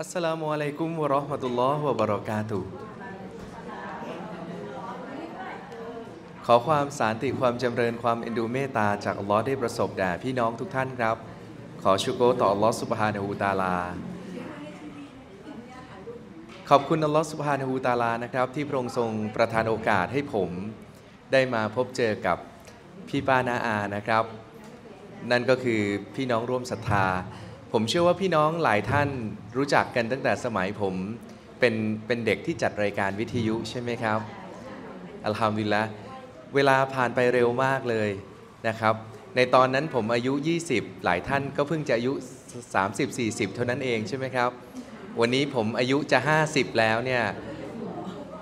อัสสลามุอะลัยกุมวะเราะห์มะตุลลอฮิวะบะเราะกาตุฮ์ขอความสันติความจำเริญความเอ็นดูเมตตาจากอัลลอฮ์ได้ประสบแด่พี่น้องทุกท่านครับขอชูโกรต่ออัลลอฮ์ซุบฮานะฮูวะตะอาลาขอบคุณอัลลอฮ์ซุบฮานะฮูวะตะอาลานะครับที่พระองค์ทรงประทานโอกาสให้ผมได้มาพบเจอกับพี่ป้าน้าอานะครับนั่นก็คือพี่น้องร่วมศรัทธาผมเชื่อว่าพี่น้องหลายท่านรู้จักกันตั้งแต่สมัยผมเป็นเด็กที่จัดรายการวิทยุใช่ไหมครับอัลฮัมดุลิลละห์เวลาผ่านไปเร็วมากเลยนะครับในตอนนั้นผมอายุ20หลายท่านก็เพิ่งจะอายุ30-40เท่านั้นเองใช่ไหมครับวันนี้ผมอายุจะ50แล้วเนี่ย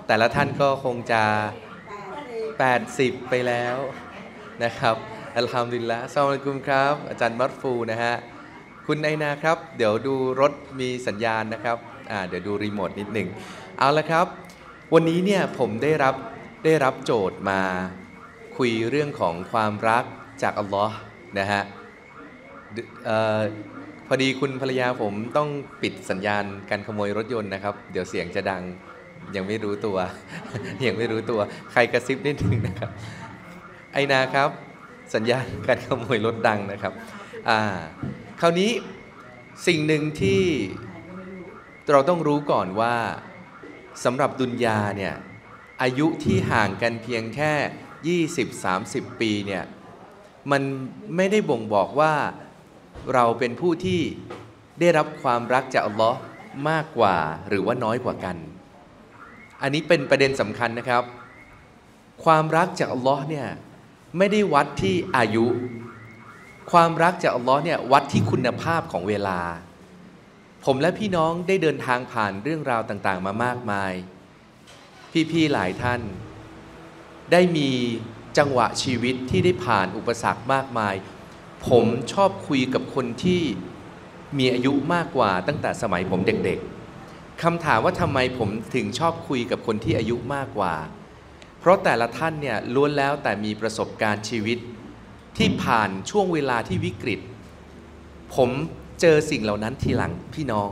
แต่ละท่านก็คงจะ80ไปแล้วนะครับอัลฮัมดุลิลละห์อัสสลามุอะลัยกุมครับอาจารย์มัตฟูนะฮะคุณไอนาครับเดี๋ยวดูรถมีสัญญาณนะครับเดี๋ยวดูรีโมทนิดหนึ่งเอาละครับวันนี้เนี่ยผมได้รับโจทย์มาคุยเรื่องของความรักจากอัลลอฮ์นะฮะพอดีคุณภรรยาผมต้องปิดสัญญาณการขโมยรถยนต์นะครับเดี๋ยวเสียงจะดังยังไม่รู้ตัวใครกระซิบนิดนึงนะครับไอนาครับสัญญาณการขโมยรถดังนะครับคราวนี้สิ่งหนึ่งที่เราต้องรู้ก่อนว่าสำหรับดุนยาเนี่ยอายุที่ห่างกันเพียงแค่ 20-30 ปีเนี่ยมันไม่ได้บ่งบอกว่าเราเป็นผู้ที่ได้รับความรักจากอัลลอฮ์มากกว่าหรือว่าน้อยกว่ากันอันนี้เป็นประเด็นสำคัญนะครับความรักจากอัลลอฮ์เนี่ยไม่ได้วัดที่อายุความรักจากอัลลอฮ์เนี่ยวัดที่คุณภาพของเวลาผมและพี่น้องได้เดินทางผ่านเรื่องราวต่างๆมามากมายพี่ๆหลายท่านได้มีจังหวะชีวิตที่ได้ผ่านอุปสรรคมากมายผมชอบคุยกับคนที่มีอายุมากกว่าตั้งแต่สมัยผมเด็กๆคำถามว่าทำไมผมถึงชอบคุยกับคนที่อายุมากกว่าเพราะแต่ละท่านเนี่ยล้วนแล้วแต่มีประสบการณ์ชีวิตที่ผ่านช่วงเวลาที่วิกฤตผมเจอสิ่งเหล่านั้นทีหลังพี่น้อง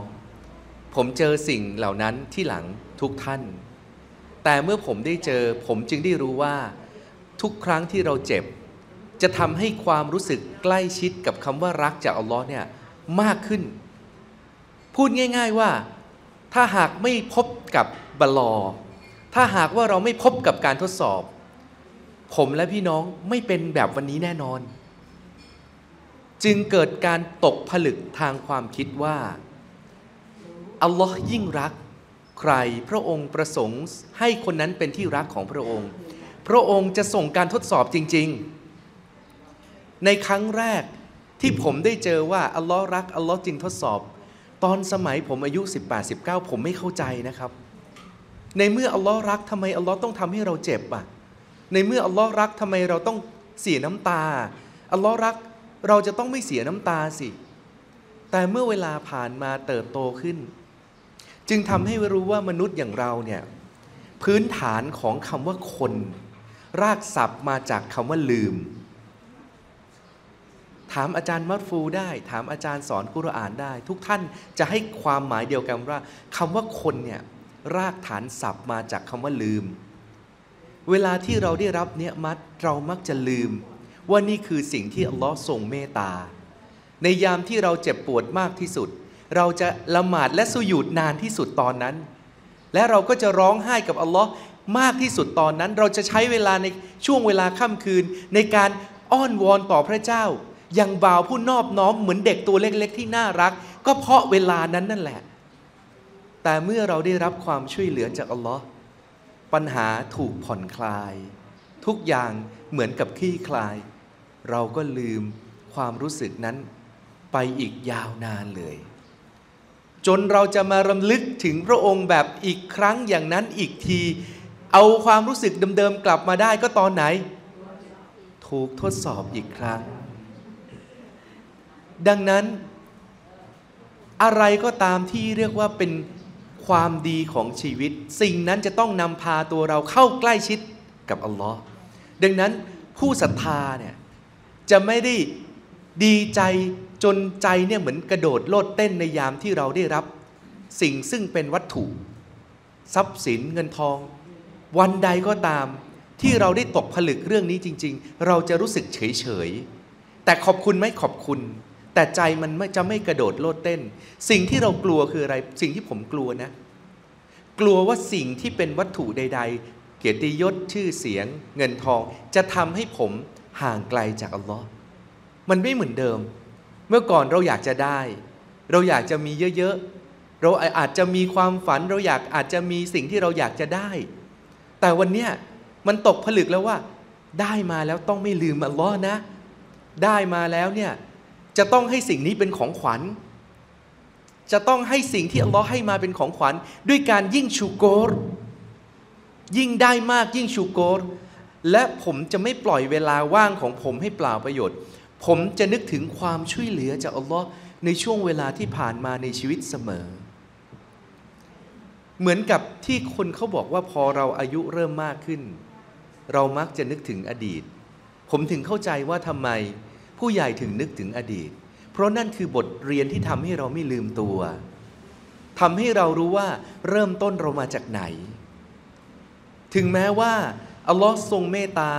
ผมเจอสิ่งเหล่านั้นทีหลังทุกท่านแต่เมื่อผมได้เจอผมจึงได้รู้ว่าทุกครั้งที่เราเจ็บจะทำให้ความรู้สึกใกล้ชิดกับคำว่ารักจากอัลลอฮ์เนี่ยมากขึ้นพูดง่ายๆว่าถ้าหากไม่พบกับบาลอถ้าหากว่าเราไม่พบกับการทดสอบผมและพี่น้องไม่เป็นแบบวันนี้แน่นอนจึงเกิดการตกผลึกทางความคิดว่าอัลลอฮ์ยิ่งรักใครพระองค์ประสงค์ให้คนนั้นเป็นที่รักของพระองค์พระองค์จะส่งการทดสอบจริงๆในครั้งแรกที่ผมได้เจอว่าอัลลอฮ์รักอัลลอฮ์จึงทดสอบตอนสมัยผมอายุ 18-19 ผมไม่เข้าใจนะครับในเมื่ออัลลอฮ์รักทำไมอัลลอฮ์ต้องทำให้เราเจ็บอ่ะในเมื่ออัลลอฮ์รักทำไมเราต้องเสียน้ำตาอัลลอฮ์รักเราจะต้องไม่เสียน้ำตาสิแต่เมื่อเวลาผ่านมาเติบโตขึ้นจึงทำให้รู้ว่ามนุษย์อย่างเราเนี่ยพื้นฐานของคำว่าคนรากศัพท์มาจากคำว่าลืมถามอาจารย์มัตฟูได้ถามอาจารย์สอนกุรอานได้ทุกท่านจะให้ความหมายเดียวกันว่าคำว่าคนเนี่ยรากฐานศัพท์มาจากคำว่าลืมเวลาที่เราได้รับเนียมัตเรามักจะลืมว่านี่คือสิ่งที่อัลลอฮ์ทรงเมตตาในยามที่เราเจ็บปวดมากที่สุดเราจะละหมาดและสุญูดนานที่สุดตอนนั้นและเราก็จะร้องไห้กับอัลลอฮ์มากที่สุดตอนนั้นเราจะใช้เวลาในช่วงเวลาค่ำคืนในการอ้อนวอนต่อพระเจ้าอย่างบ่าวผู้นอบน้อมเหมือนเด็กตัวเล็กๆที่น่ารักก็เพราะเวลานั้นนั่นแหละแต่เมื่อเราได้รับความช่วยเหลือจากอัลลอฮ์ปัญหาถูกผ่อนคลายทุกอย่างเหมือนกับคลี่คลายเราก็ลืมความรู้สึกนั้นไปอีกยาวนานเลยจนเราจะมารำลึกถึงพระองค์แบบอีกครั้งอย่างนั้นอีกทีเอาความรู้สึกเดิมๆกลับมาได้ก็ตอนไหนถูกทดสอบอีกครั้งดังนั้นอะไรก็ตามที่เรียกว่าเป็นความดีของชีวิตสิ่งนั้นจะต้องนำพาตัวเราเข้าใกล้ชิดกับอัลลอฮ์ดังนั้นผู้ศรัทธาเนี่ยจะไม่ได้ดีใจจนใจเนี่ยเหมือนกระโดดโลดเต้นในยามที่เราได้รับ สิ่งซึ่งเป็นวัตถุทรัพย์สินเงินทองวันใดก็ตามที่เราได้ตกผลึกเรื่องนี้จริงๆเราจะรู้สึกเฉยๆแต่ขอบคุณไหมขอบคุณแต่ใจมันจะไม่กระโดดโลดเต้นสิ่งที่เรากลัวคืออะไรสิ่งที่ผมกลัวนะกลัวว่าสิ่งที่เป็นวัตถุใดๆเกียรติยศชื่อเสียงเงินทองจะทำให้ผมห่างไกลจากอัลลอฮ์มันไม่เหมือนเดิมเมื่อก่อนเราอยากจะได้เราอยากจะมีเยอะๆเราอาจจะมีความฝันเราอาจจะมีสิ่งที่เราอยากจะได้แต่วันเนี้ยมันตกผลึกแล้วว่าได้มาแล้วต้องไม่ลืมอัลลอฮ์นะได้มาแล้วเนี่ยจะต้องให้สิ่งนี้เป็นของขวัญจะต้องให้สิ่งที่อัลลอฮ์ให้มาเป็นของขวัญด้วยการยิ่งชูโกรยิ่งได้มากยิ่งชูโกรและผมจะไม่ปล่อยเวลาว่างของผมให้เปล่าประโยชน์ผมจะนึกถึงความช่วยเหลือจากอัลลอฮ์ในช่วงเวลาที่ผ่านมาในชีวิตเสมอเหมือนกับที่คนเขาบอกว่าพอเราอายุเริ่มมากขึ้นเรามักจะนึกถึงอดีตผมถึงเข้าใจว่าทำไมผู้ใหญ่ถึงนึกถึงอดีตเพราะนั่นคือบทเรียนที่ทำให้เราไม่ลืมตัวทำให้เรารู้ว่าเริ่มต้นเรามาจากไหนถึงแม้ว่าอัลลอฮ์ทรงเมตตา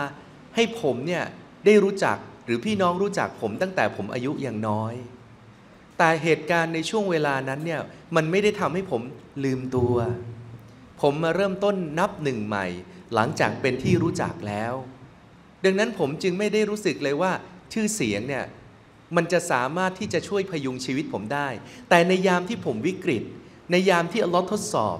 ให้ผมเนี่ยได้รู้จักหรือพี่น้องรู้จักผมตั้งแต่ผมอายุยังน้อยแต่เหตุการณ์ในช่วงเวลานั้นเนี่ยมันไม่ได้ทำให้ผมลืมตัวผมมาเริ่มต้นนับหนึ่งใหม่หลังจากเป็นที่รู้จักแล้วดังนั้นผมจึงไม่ได้รู้สึกเลยว่าชื่อเสียงเนี่ยมันจะสามารถที่จะช่วยพยุงชีวิตผมได้แต่ในยามที่ผมวิกฤตในยามที่อัลลอฮ์ทดสอบ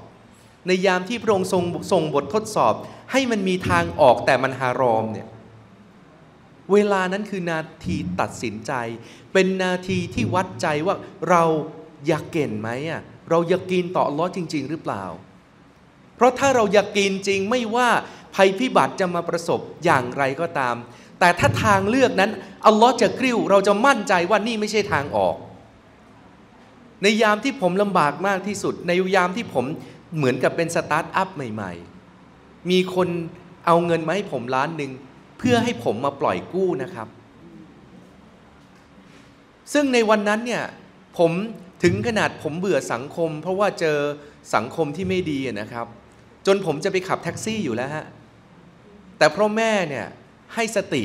ในยามที่พระองค์ทรงบททดสอบให้มันมีทางออกแต่มันฮารอมเนี่ยเวลานั้นคือนาทีตัดสินใจเป็นนาทีที่วัดใจว่าเราอยากเก่งไหมอ่ะเราอยากกินต่ออัลลอฮ์จริงๆหรือเปล่าเพราะถ้าเราอยากกินจริงไม่ว่าภัยพิบัติจะมาประสบอย่างไรก็ตามแต่ถ้าทางเลือกนั้นอัลลอฮ์จะกริ้วเราจะมั่นใจว่านี่ไม่ใช่ทางออกในยามที่ผมลำบากมากที่สุดในยามที่ผมเหมือนกับเป็นสตาร์ทอัพใหม่ๆมีคนเอาเงินมาให้ผม1,000,000เพื่อให้ผมมาปล่อยกู้นะครับซึ่งในวันนั้นเนี่ยผมถึงขนาดผมเบื่อสังคมเพราะว่าเจอสังคมที่ไม่ดีนะครับจนผมจะไปขับแท็กซี่อยู่แล้วฮะแต่เพราะแม่เนี่ยให้สติ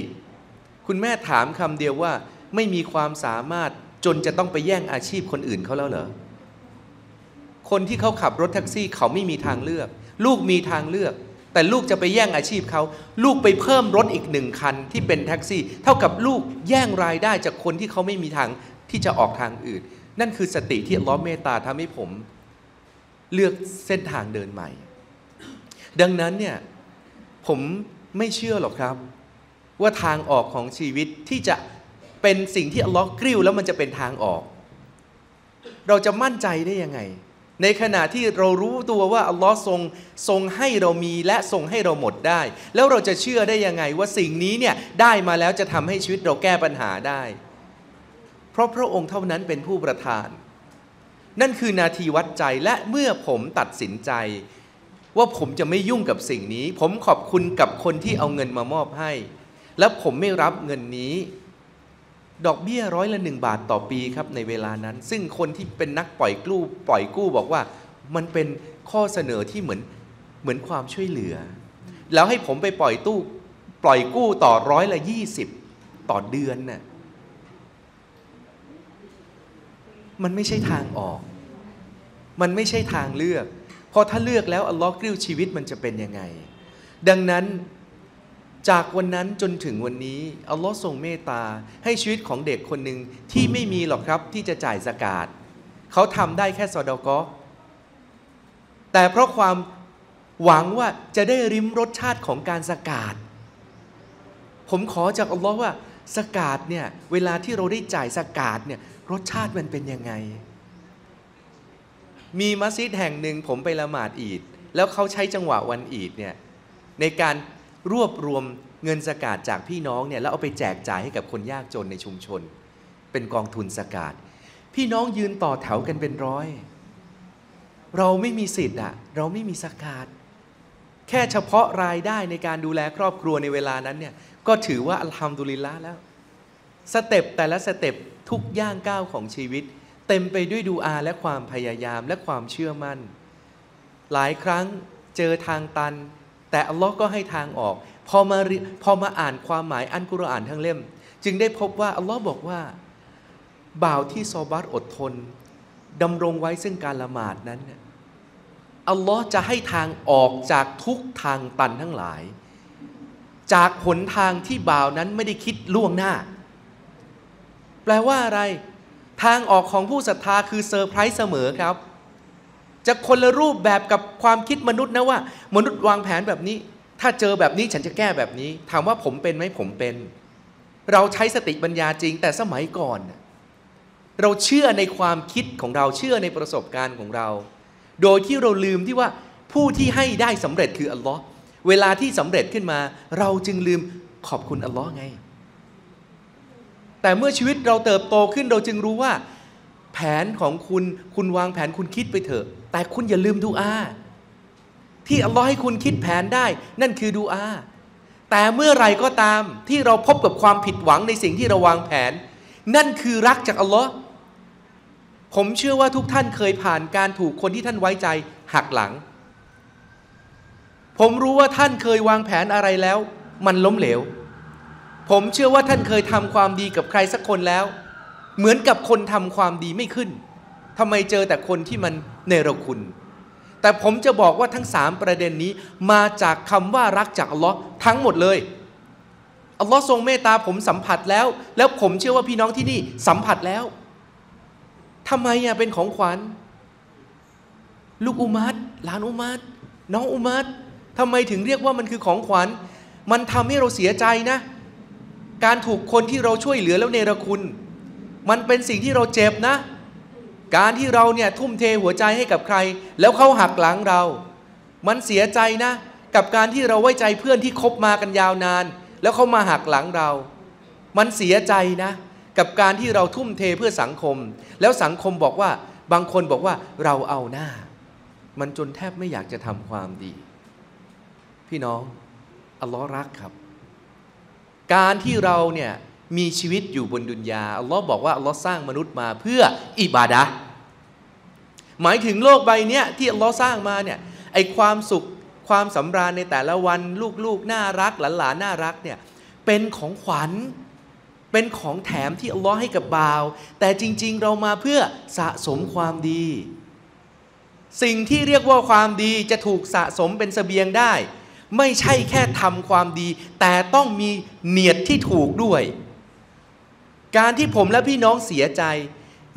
คุณแม่ถามคำเดียวว่าไม่มีความสามารถจนจะต้องไปแย่งอาชีพคนอื่นเขาแล้วเหรอคนที่เขาขับรถแท็กซี่เขาไม่มีทางเลือกลูกมีทางเลือกแต่ลูกจะไปแย่งอาชีพเขาลูกไปเพิ่มรถอีก1 คันที่เป็นแท็กซี่เท่ากับลูกแย่งรายได้จากคนที่เขาไม่มีทางที่จะออกทางอื่นนั่นคือสติที่อัลเลาะห์เมตตาทำให้ผมเลือกเส้นทางเดินใหม่ดังนั้นเนี่ยผมไม่เชื่อหรอกครับว่าทางออกของชีวิตที่จะเป็นสิ่งที่อัลเลาะห์กริ้วแล้วมันจะเป็นทางออกเราจะมั่นใจได้ยังไงในขณะที่เรารู้ตัวว่าอัลลอฮ์ทรงให้เรามีและทรงให้เราหมดได้แล้วเราจะเชื่อได้ยังไงว่าสิ่งนี้เนี่ยได้มาแล้วจะทำให้ชีวิตเราแก้ปัญหาได้เพราะพระองค์เท่านั้นเป็นผู้ประทานนั่นคือนาทีวัดใจและเมื่อผมตัดสินใจว่าผมจะไม่ยุ่งกับสิ่งนี้ผมขอบคุณกับคนที่เอาเงินมามอบให้และผมไม่รับเงินนี้ดอกเบี้ย100 บาทต่อปีครับในเวลานั้นซึ่งคนที่เป็นนักปล่อยกู้บอกว่ามันเป็นข้อเสนอที่เหมือนความช่วยเหลือแล้วให้ผมไปปล่อยกู้ต่อ120ต่อเดือนน่ะมันไม่ใช่ทางออกมันไม่ใช่ทางเลือกพอถ้าเลือกแล้วอัลลอฮ์กริ้วชีวิตมันจะเป็นยังไงดังนั้นจากวันนั้นจนถึงวันนี้อัลลอฮ์ทรงเมตตาให้ชีวิตของเด็กคนหนึ่งที่ไม่มีหรอกครับที่จะจ่ายซะกาตเขาทำได้แค่ซอดอกะห์แต่เพราะความหวังว่าจะได้ริมรสชาติของการซะกาตผมขอจากอัลลอฮ์ว่าซะกาตเนี่ยเวลาที่เราได้จ่ายซะกาตเนี่ยรสชาติมันเป็นยังไงมีมัสยิดแห่งหนึ่งผมไปละหมาดอีดแล้วเขาใช้จังหวะวันอีดเนี่ยในการรวบรวมเงินซะกาตจากพี่น้องเนี่ยแล้วเอาไปแจกจ่ายให้กับคนยากจนในชุมชนเป็นกองทุนซะกาตพี่น้องยืนต่อแถวกันเป็นร้อยเราไม่มีสิทธิ์อะเราไม่มีซะกาตแค่เฉพาะรายได้ในการดูแลครอบครัวในเวลานั้นเนี่ยก็ถือว่าอัลฮัมดุลิลละห์แล้วสเต็ปแต่ละสเต็ปทุกย่างก้าวของชีวิตเ เต็มไปด้วยดูอาและความพยายามและความเชื่อมั่นหลายครั้งเจอทางตันแต่อัลลอฮ์ก็ให้ทางออกพอมาอ่านความหมายอัลกุรอานทั้งเล่มจึงได้พบว่าอัลลอฮ์บอกว่าบ่าวที่ซอบัตอดทนดำรงไว้ซึ่งการละหมาดนั้นอัลลอฮ์จะให้ทางออกจากทุกทางตันทั้งหลายจากหนทางที่บ่าวนั้นไม่ได้คิดล่วงหน้าแปลว่าอะไรทางออกของผู้ศรัทธาคือเซอร์ไพรส์เสมอครับจะคนละรูปแบบกับความคิดมนุษย์นะว่ามนุษย์วางแผนแบบนี้ถ้าเจอแบบนี้ฉันจะแก้แบบนี้ถามว่าผมเป็นไหมผมเป็นเราใช้สติปัญญาจริงแต่สมัยก่อนเราเชื่อในความคิดของเราเชื่อในประสบการณ์ของเราโดยที่เราลืมที่ว่าผู้ที่ให้ได้สำเร็จคืออัลลอฮ์เวลาที่สำเร็จขึ้นมาเราจึงลืมขอบคุณอัลลอฮ์ไงแต่เมื่อชีวิตเราเติบโตขึ้นเราจึงรู้ว่าแผนของคุณวางแผนคุณคิดไปเถอะแต่คุณอย่าลืมดูอาที่อัลลอฮ์ให้คุณคิดแผนได้นั่นคือดูอาแต่เมื่อไรก็ตามที่เราพบกับความผิดหวังในสิ่งที่เราวางแผนนั่นคือรักจากอัลลอฮ์ผมเชื่อว่าทุกท่านเคยผ่านการถูกคนที่ท่านไว้ใจหักหลังผมรู้ว่าท่านเคยวางแผนอะไรแล้วมันล้มเหลวผมเชื่อว่าท่านเคยทำความดีกับใครสักคนแล้วเหมือนกับคนทำความดีไม่ขึ้นทำไมเจอแต่คนที่มันเนรคุณแต่ผมจะบอกว่าทั้ง3ประเด็นนี้มาจากคำว่ารักจากอัลลอฮ์ทั้งหมดเลยอัลลอฮ์ทรงเมตตาผมสัมผัสแล้วแล้วผมเชื่อว่าพี่น้องที่นี่สัมผัสแล้วทำไมเป็นของขวัญลูกอุมัดหลานอุมัดน้องอุมัดทำไมถึงเรียกว่ามันคือของขวัญมันทำให้เราเสียใจนะการถูกคนที่เราช่วยเหลือแล้วเนรคุณมันเป็นสิ่งที่เราเจ็บนะการที่เราทุ่มเทหัวใจให้กับใครแล้วเขาหักหลังเรามันเสียใจนะกับการที่เราไว้ใจเพื่อนที่คบมากันยาวนานแล้วเขามาหักหลังเรามันเสียใจนะกับการที่เราทุ่มเทเพื่อสังคมแล้วสังคมบอกว่าบางคนบอกว่าเราเอาหน้ามันจนแทบไม่อยากจะทำความดีพี่น้องอัลลอฮ์รักครับการที่เรามีชีวิตอยู่บนดุนยาอัลลอฮ์บอกว่าอัลลอฮ์สร้างมนุษย์มาเพื่ออิบาดะห์หมายถึงโลกใบนี้ที่อัลลอฮ์สร้างมาไอความสุขความสำราญในแต่ละวันลูกๆน่ารักหลานๆน่ารักเป็นของขวัญเป็นของแถมที่อัลลอฮ์ให้กับบ่าวแต่จริงๆเรามาเพื่อสะสมความดีสิ่งที่เรียกว่าความดีจะถูกสะสมเป็นเสบียงได้ไม่ใช่แค่ทำความดีแต่ต้องมีเนียดที่ถูกด้วยการที่ผมและพี่น้องเสียใจ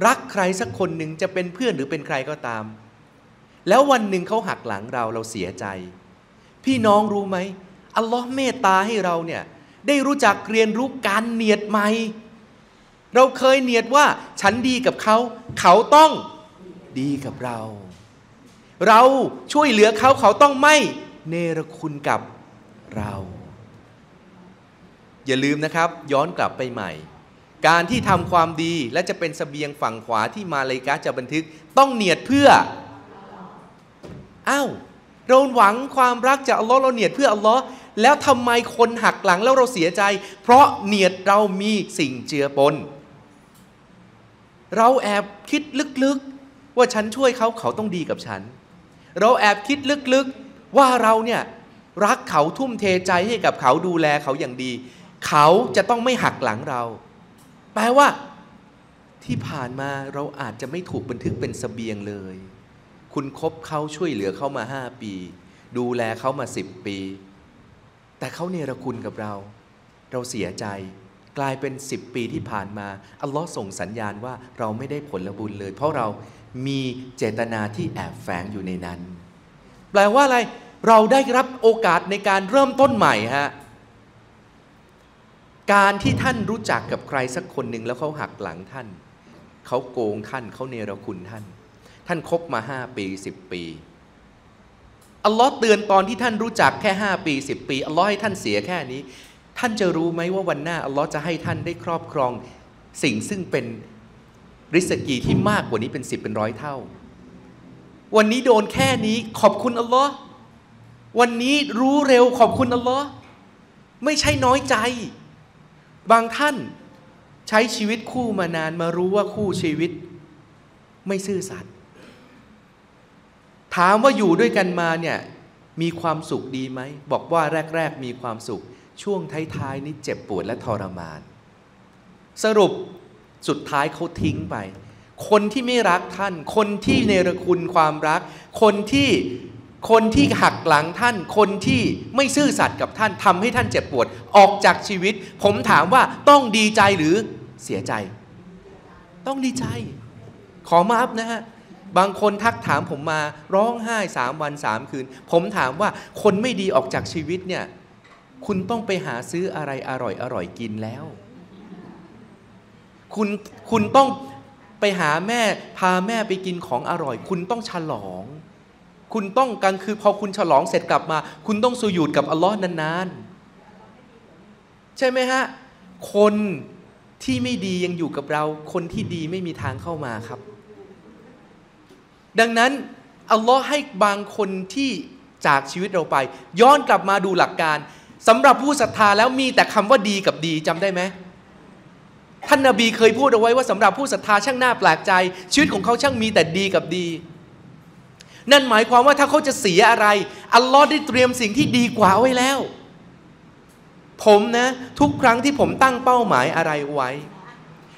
รักใครสักคนหนึ่งจะเป็นเพื่อนหรือเป็นใครก็ตามแล้ววันหนึ่งเขาหักหลังเราเสียใจพี่น้องรู้ไหมอัลลอฮ์เมตตาให้เราได้รู้จักเรียนรู้การเนียดใหม่เราเคยเนียดว่าฉันดีกับเขาเขาต้องดีกับเราเราช่วยเหลือเขาเขาต้องไม่เนรคุณกับเราอย่าลืมนะครับย้อนกลับไปใหม่การที่ทำความดีและจะเป็นเสบียงฝั่งขวาที่มาเลาอิกะฮ์จะบันทึกต้องเนียดเพื่อเราหวังความรักจากอัลลอฮ์เราเนียดเพื่ออัลลอฮ์แล้วทำไมคนหักหลังแล้วเราเสียใจเพราะเนียดเรามีสิ่งเจือปนเราแอบคิดลึกๆว่าฉันช่วยเขาต้องดีกับฉันเราแอบคิดลึกๆว่าเรารักเขาทุ่มเทใจให้กับเขาดูแลเขาอย่างดีเขาจะต้องไม่หักหลังเราแปลว่าที่ผ่านมาเราอาจจะไม่ถูกบันทึกเป็นเสบียงเลยคุณคบเขาช่วยเหลือเขามา5 ปีดูแลเขามา10 ปีแต่เขาเนรคุณกับเราเสียใจกลายเป็น10 ปีที่ผ่านมาอัลลอฮ์ส่งสัญญาณว่าเราไม่ได้ผลบุญเลยเพราะเรามีเจตนาที่แอบแฝงอยู่ในนั้นแปลว่าอะไรเราได้รับโอกาสในการเริ่มต้นใหม่ฮะการที่ท่านรู้จักกับใครสักคนหนึ่งแล้วเขาหักหลังท่านเขาโกงท่านเขาเนรคุณท่านคบมา5 ปี10 ปีอัลลอฮ์เตือนตอนที่ท่านรู้จักแค่5 ปี10 ปีอัลลอฮ์ให้ท่านเสียแค่นี้ท่านจะรู้ไหมว่าวันหน้าอัลลอฮ์จะให้ท่านได้ครอบครองสิ่งซึ่งเป็นริสกีที่มากกว่านี้เป็น10เป็น100เท่าวันนี้โดนแค่นี้ขอบคุณอัลลอฮ์วันนี้รู้เร็วขอบคุณอัลลอฮ์ไม่ใช่น้อยใจบางท่านใช้ชีวิตคู่มานานมารู้ว่าคู่ชีวิต ไม่ซื่อสัตย์ถามว่าอยู่ด้วยกันมาเนี่ยมีความสุขดีไหมบอกว่าแรกๆมีความสุขช่วงท้ายๆนี่เจ็บปวดและทรมานสรุปสุดท้ายเขาทิ้งไปคนที่ไม่รักท่านคนที่เนรคุณความรักคนที่หักหลังท่านคนที่ไม่ซื่อสัตย์กับท่านทำให้ท่านเจ็บปวดออกจากชีวิตผมถามว่าต้องดีใจหรือเสียใจต้องดีใจขอมาอัพนะฮะบางคนทักถามผมมาร้องไห้3 วัน 3 คืนผมถามว่าคนไม่ดีออกจากชีวิตเนี่ยคุณต้องไปหาซื้ออะไรอร่อยๆกินแล้วคุณต้องไปหาแม่พาแม่ไปกินของอร่อยคุณต้องฉลองคุณต้องกันคือพอคุณฉลองเสร็จกลับมาคุณต้องสุญูดกับอัลลอฮ์นานๆใช่ไหมฮะคนที่ไม่ดียังอยู่กับเราคนที่ดีไม่มีทางเข้ามาครับดังนั้นอัลลอฮ์ให้บางคนที่จากชีวิตเราไปย้อนกลับมาดูหลักการสำหรับผู้ศรัทธาแล้วมีแต่คำว่าดีกับดีจำได้ไหมท่านนบีเคยพูดเอาไว้ว่าสำหรับผู้ศรัทธาช่างน่าแปลกใจชีวิตของเขาช่างมีแต่ดีกับดีนั่นหมายความว่าถ้าเขาจะเสียอะไรอัลลอฮ์ได้เตรียมสิ่งที่ดีกว่าไว้แล้วผมนะทุกครั้งที่ผมตั้งเป้าหมายอะไรไว้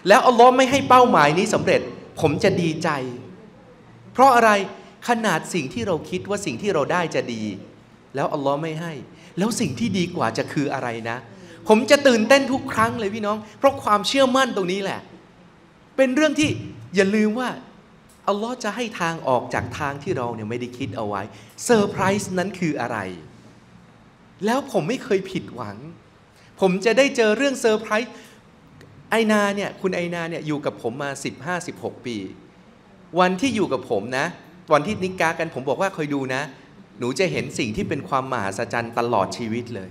แล้วอัลลอฮ์ไม่ให้เป้าหมายนี้สำเร็จผมจะดีใจเพราะอะไรขนาดสิ่งที่เราคิดว่าสิ่งที่เราได้จะดีแล้วอัลลอฮ์ไม่ให้แล้วสิ่งที่ดีกว่าจะคืออะไรนะผมจะตื่นเต้นทุกครั้งเลยพี่น้องเพราะความเชื่อมั่นตรงนี้แหละเป็นเรื่องที่อย่าลืมว่าอัลลอฮ์จะให้ทางออกจากทางที่เราเนี่ยไม่ได้คิดเอาไว้เซอร์ไพรส์นั้นคืออะไรแล้วผมไม่เคยผิดหวังผมจะได้เจอเรื่องเซอร์ไพรส์คุณไอนาเนี่ยอยู่กับผมมา 15-16 ปีวันที่อยู่กับผมนะวันที่นิกากันผมบอกว่าคอยดูนะหนูจะเห็นสิ่งที่เป็นความมหัศจรรย์ตลอดชีวิตเลย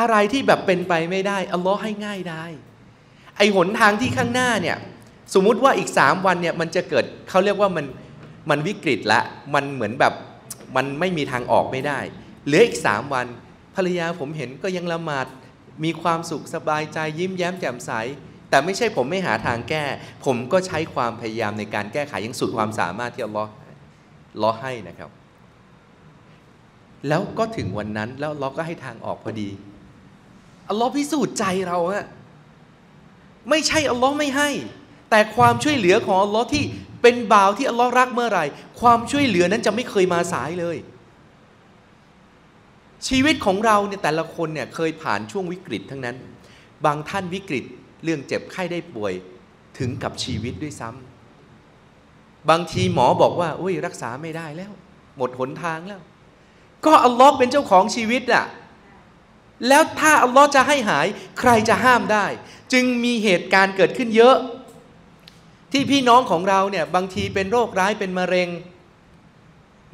อะไรที่แบบเป็นไปไม่ได้อัลลอฮ์ให้ง่ายได้ไอหนทางที่ข้างหน้าเนี่ยสมมุติว่าอีก3 วันเนี่ยมันจะเกิดเขาเรียกว่ามันวิกฤตละมันเหมือนแบบมันไม่มีทางออกไม่ได้เหลืออีก3 วันภรรยาผมเห็นก็ยังละหมาดมีความสุขสบายใจยิ้มแย้มแจ่มใสแต่ไม่ใช่ผมไม่หาทางแก้ผมก็ใช้ความพยายามในการแก้ไขอย่างสุดความสามารถที่อัลลอฮ์ให้นะครับแล้วก็ถึงวันนั้นแล้วอัลลอฮ์ก็ให้ทางออกพอดีอัลลอฮ์พิสูจน์ใจเราฮะไม่ใช่อัลลอฮ์ไม่ให้แต่ความช่วยเหลือของอัลลอฮ์ที่เป็นบ่าวที่อัลลอฮ์รักเมื่อไหร่ความช่วยเหลือนั้นจะไม่เคยมาสายเลยชีวิตของเราเนี่ยแต่ละคนเนี่ยเคยผ่านช่วงวิกฤตทั้งนั้นบางท่านวิกฤตเรื่องเจ็บไข้ได้ป่วยถึงกับชีวิตด้วยซ้ำบางทีหมอบอกว่าอุ้ยรักษาไม่ได้แล้วหมดหนทางแล้วก็อัลลอฮ์เป็นเจ้าของชีวิตน่ะแล้วถ้าอัลลอฮ์จะให้หายใครจะห้ามได้จึงมีเหตุการณ์เกิดขึ้นเยอะที่พี่น้องของเราเนี่ยบางทีเป็นโรคร้ายเป็นมะเร็ง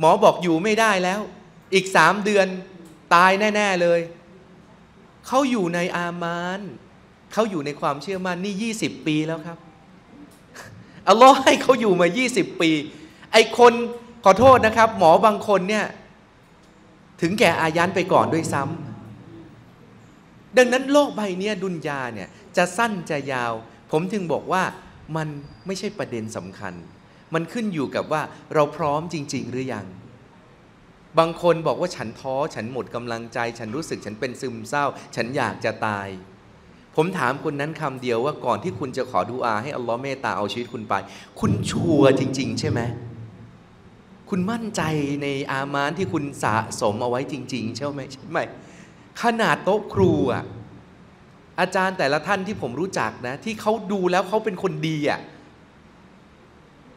หมอบอกอยู่ไม่ได้แล้วอีก3 เดือนตายแน่ๆเลยเขาอยู่ในอามานเขาอยู่ในความเชื่อมั่นนี่20 ปีแล้วครับอัลลอฮ์ให้เขาอยู่มา20 ปีไอคนขอโทษนะครับหมอบางคนเนี่ยถึงแก่อายันไปก่อนด้วยซ้ำดังนั้นโลกใบนี้ดุนยาเนี่ยจะสั้นจะยาวผมถึงบอกว่ามันไม่ใช่ประเด็นสำคัญมันขึ้นอยู่กับว่าเราพร้อมจริงๆหรือยังบางคนบอกว่าฉันท้อฉันหมดกำลังใจฉันรู้สึกฉันเป็นซึมเศร้าฉันอยากจะตายผมถามคนนั้นคำเดียวว่าก่อนที่คุณจะขอดุอาให้อัลลอฮ์เมตตาเอาชีวิตคุณไปคุณชัวร์จริงๆใช่ไหมคุณมั่นใจในอามานที่คุณสะสมเอาไว้จริงๆใช่ไหมขนาดโต๊ะครูอ่ะอาจารย์แต่ละท่านที่ผมรู้จักนะที่เขาดูแล้วเขาเป็นคนดีอ่ะ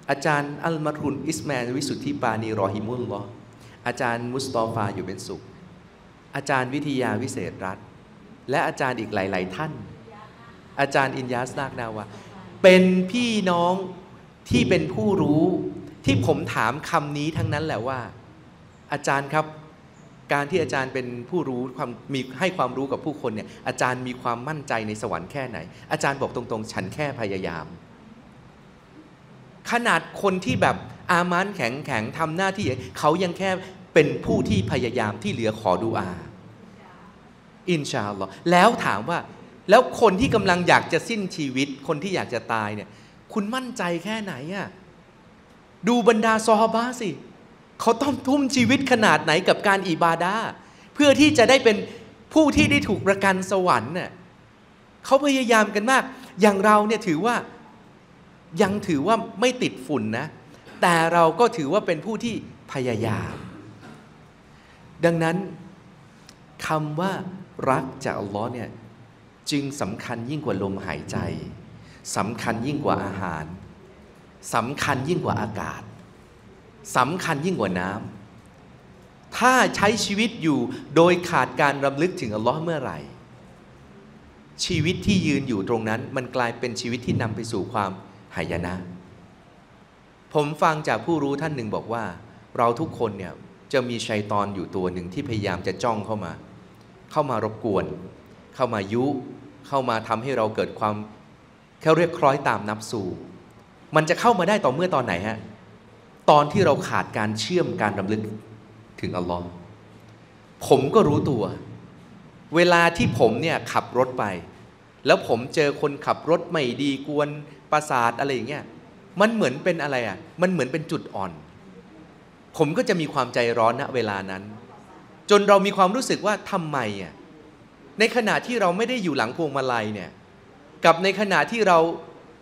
อาจารย์อัลมารุนอิสมาอิลวิสุทธิปานีรอฮิมุลลอฮ์อาจารย์มุสตอฟาอยู่เป็นสุขอาจารย์วิทยาวิเศษรัตน์และอาจารย์อีกหลายๆท่านอาจารย์อินยาสนากนาวะเป็นพี่น้องที่เป็นผู้รู้ที่ผมถามคำนี้ทั้งนั้นแหละว่าอาจารย์ครับการที่อาจารย์เป็นผู้รู้ความมีให้ความรู้กับผู้คนเนี่ยอาจารย์มีความมั่นใจในสวรรค์แค่ไหนอาจารย์บอกตรงๆฉันแค่พยายามขนาดคนที่แบบอามานแข็งๆทำหน้าที่เขายังแค่เป็นผู้ที่พยายามที่เหลือขอดุอาอินชาอัลลอฮ์แล้วถามว่าแล้วคนที่กำลังอยากจะสิ้นชีวิตคนที่อยากจะตายเนี่ยคุณมั่นใจแค่ไหนอ่ะ ดูบรรดาซอฮาบะห์สิเขาต้องทุ่มชีวิตขนาดไหนกับการอิบาดะห์เพื่อที่จะได้เป็นผู้ที่ได้ถูกประกันสวรรค์น่ะเขาพยายามกันมากอย่างเราเนี่ยถือว่าไม่ติดฝุ่นนะแต่เราก็ถือว่าเป็นผู้ที่พยายามดังนั้นคำว่ารักจากอัลลอฮ์เนี่ยจึงสำคัญยิ่งกว่าลมหายใจสำคัญยิ่งกว่าอาหารสำคัญยิ่งกว่าอากาศสำคัญยิ่งกว่าน้ำถ้าใช้ชีวิตอยู่โดยขาดการรำลึกถึงอัลลอฮ์เมื่อไหร่ชีวิตที่ยืนอยู่ตรงนั้นมันกลายเป็นชีวิตที่นำไปสู่ความหายนะผมฟังจากผู้รู้ท่านหนึ่งบอกว่าเราทุกคนเนี่ยจะมีชัยฏอนอยู่ตัวหนึ่งที่พยายามจะจ้องเข้ามารบกวนเข้ามายุเข้ามาทำให้เราเกิดความเขาเรียกคล้อยตามนับสู่มันจะเข้ามาได้ต่อเมื่อตอนไหนฮะตอนที่เราขาดการเชื่อมการรำลึกถึงอัลลอฮ์ผมก็รู้ตัวเวลาที่ผมเนี่ยขับรถไปแล้วผมเจอคนขับรถไม่ดีกวนประสาทอะไรอย่างเงี้ยมันเหมือนเป็นอะไรอ่ะมันเหมือนเป็นจุดอ่อนผมก็จะมีความใจร้อนณเวลานั้นจนเรามีความรู้สึกว่าทำไมอ่ะในขณะที่เราไม่ได้อยู่หลังพวงมาลัยเนี่ยกับในขณะที่เรา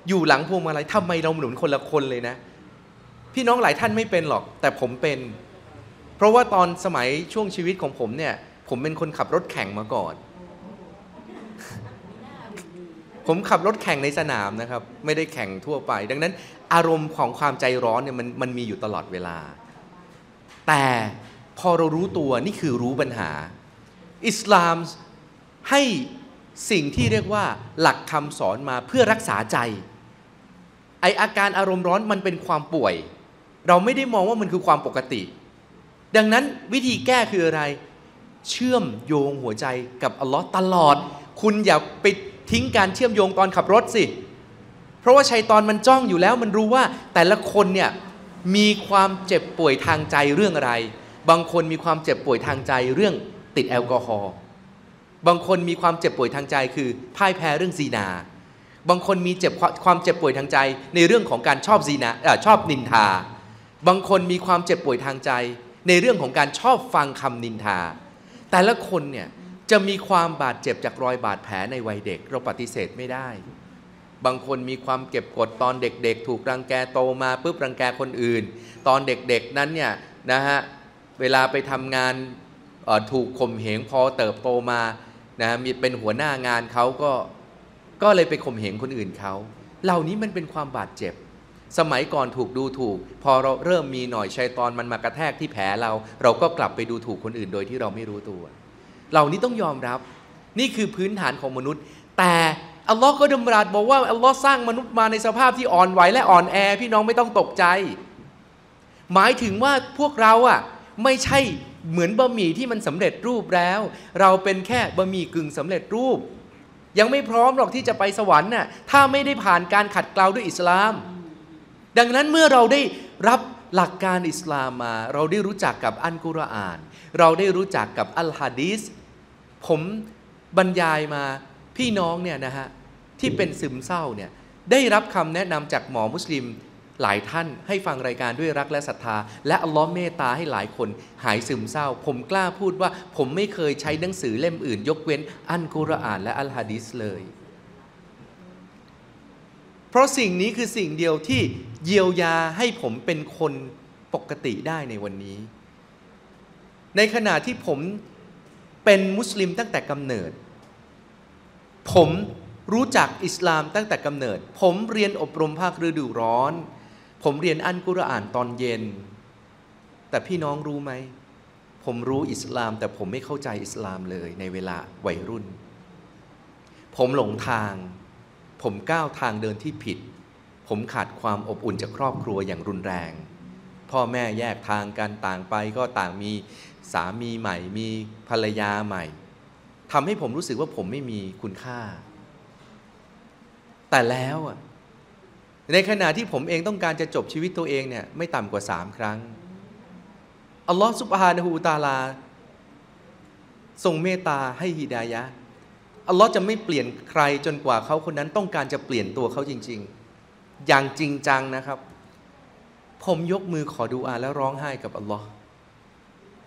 อยู่หลังพวงมาลัยทำไมเราหนุนคนละคนเลยนะพี่น้องหลายท่านไม่เป็นหรอกแต่ผมเป็นเพราะว่าตอนสมัยช่วงชีวิตของผมเนี่ยผมเป็นคนขับรถแข่งมาก่อนผมขับรถแข่งในสนามนะครับไม่ได้แข่งทั่วไปดังนั้นอารมณ์ของความใจร้อนเนี่ยมันมีอยู่ตลอดเวลาแต่พอเรารู้ตัวนี่คือรู้ปัญหาอิสลามให้สิ่งที่เรียกว่าหลักคำสอนมาเพื่อรักษาใจไออาการอารมณ์ร้อนมันเป็นความป่วยเราไม่ได้มองว่ามันคือความปกติดังนั้นวิธีแก้คืออะไรเชื่อมโยงหัวใจกับอัลลอฮ์ตลอดคุณอย่าปิดทิ้งการเชื่อมโยงตอนขับรถสิเพราะว่าชัยฏอนมันจ้องอยู่แล้วมันรู้ว่าแต่ละคนเนี่ยมีความเจ็บป่วยทางใจเรื่องอะไรบางคนมีความเจ็บป่วยทางใจเรื่องติดแอลกอฮอล์บางคนมีความเจ็บป่วยทางใจคือพ่ายแพ้เรื่องซีนาบางคนมีความเจ็บป่วยทางใจในเรื่องของการชอบซีนาชอบนินทาบางคนมีความเจ็บป่วยทางใจในเรื่องของการชอบฟังคำนินทาแต่ละคนเนี่ยจะมีความบาดเจ็บจากรอยบาดแผลในวัยเด็กเราปฏิเสธไม่ได้บางคนมีความเก็บกดตอนเด็กๆถูกรังแกโตมาปุ๊บรังแกคนอื่นตอนเด็กๆนั้นเนี่ยนะฮะเวลาไปทำงานถูกข่มเหงพอเติบโตมานะมีเป็นหัวหน้างานเขาก็เลยไปข่มเหงคนอื่นเขาเหล่านี้มันเป็นความบาดเจ็บสมัยก่อนถูกดูถูกพอเราเริ่มมีหน่อยชัยฏอนมันมากระแทกที่แผลเราก็กลับไปดูถูกคนอื่นโดยที่เราไม่รู้ตัวเหล่านี้ต้องยอมรับนี่คือพื้นฐานของมนุษย์แต่อัลลอฮ์ก็ดำรัสบอกว่าอัลลอฮ์สร้างมนุษย์มาในสภาพที่อ่อนไหวและอ่อนแอพี่น้องไม่ต้องตกใจหมายถึงว่าพวกเราอ่ะไม่ใช่เหมือนบะหมี่ที่มันสำเร็จรูปแล้วเราเป็นแค่บะหมี่กึ่งสำเร็จรูปยังไม่พร้อมหรอกที่จะไปสวรรค์น่ะถ้าไม่ได้ผ่านการขัดเกลาด้วยอิสลามดังนั้นเมื่อเราได้รับหลักการอิสลามมาเราได้รู้จักกับอัลกุรอานเราได้รู้จักกับอัลฮะดีษผมบรรยายมาพี่น้องเนี่ยนะฮะที่เป็นซึมเศร้าเนี่ยได้รับคำแนะนำจากหมอมุสลิมหลายท่านให้ฟังรายการด้วยรักและศรัทธาและอัลลอฮ์เมตตาให้หลายคนหายซึมเศร้าผมกล้าพูดว่าผมไม่เคยใช้หนังสือเล่มอื่นยกเว้นอัลกุรอานและอัลฮะดีษเลยเพราะสิ่งนี้คือสิ่งเดียวที่เยียวยาให้ผมเป็นคนปกติได้ในวันนี้ในขณะที่ผมเป็นมุสลิมตั้งแต่กำเนิดผมรู้จักอิสลามตั้งแต่กำเนิดผมเรียนอบรมภาคฤดูร้อนผมเรียนอัลกุรอานตอนเย็นแต่พี่น้องรู้ไหมผมรู้อิสลามแต่ผมไม่เข้าใจอิสลามเลยในเวลาวัยรุ่นผมหลงทางผมก้าวทางเดินที่ผิดผมขาดความอบอุ่นจากครอบครัวอย่างรุนแรงพ่อแม่แยกทางกันต่างไปก็ต่างมีสามีใหม่มีภรรยาใหม่ทำให้ผมรู้สึกว่าผมไม่มีคุณค่าแต่แล้วในขณะที่ผมเองต้องการจะจบชีวิตตัวเองเนี่ยไม่ต่ำกว่า3 ครั้งอัลลอฮฺซุบฮานะฮูวะตะอาลาทรงเมตตาให้ฮิดายะห์อัลลอฮฺจะไม่เปลี่ยนใครจนกว่าเขาคนนั้นต้องการจะเปลี่ยนตัวเขาจริงๆอย่างจริงจังนะครับ ผมยกมือขอดุอาแล้วร้องไห้กับอัลลอฮ์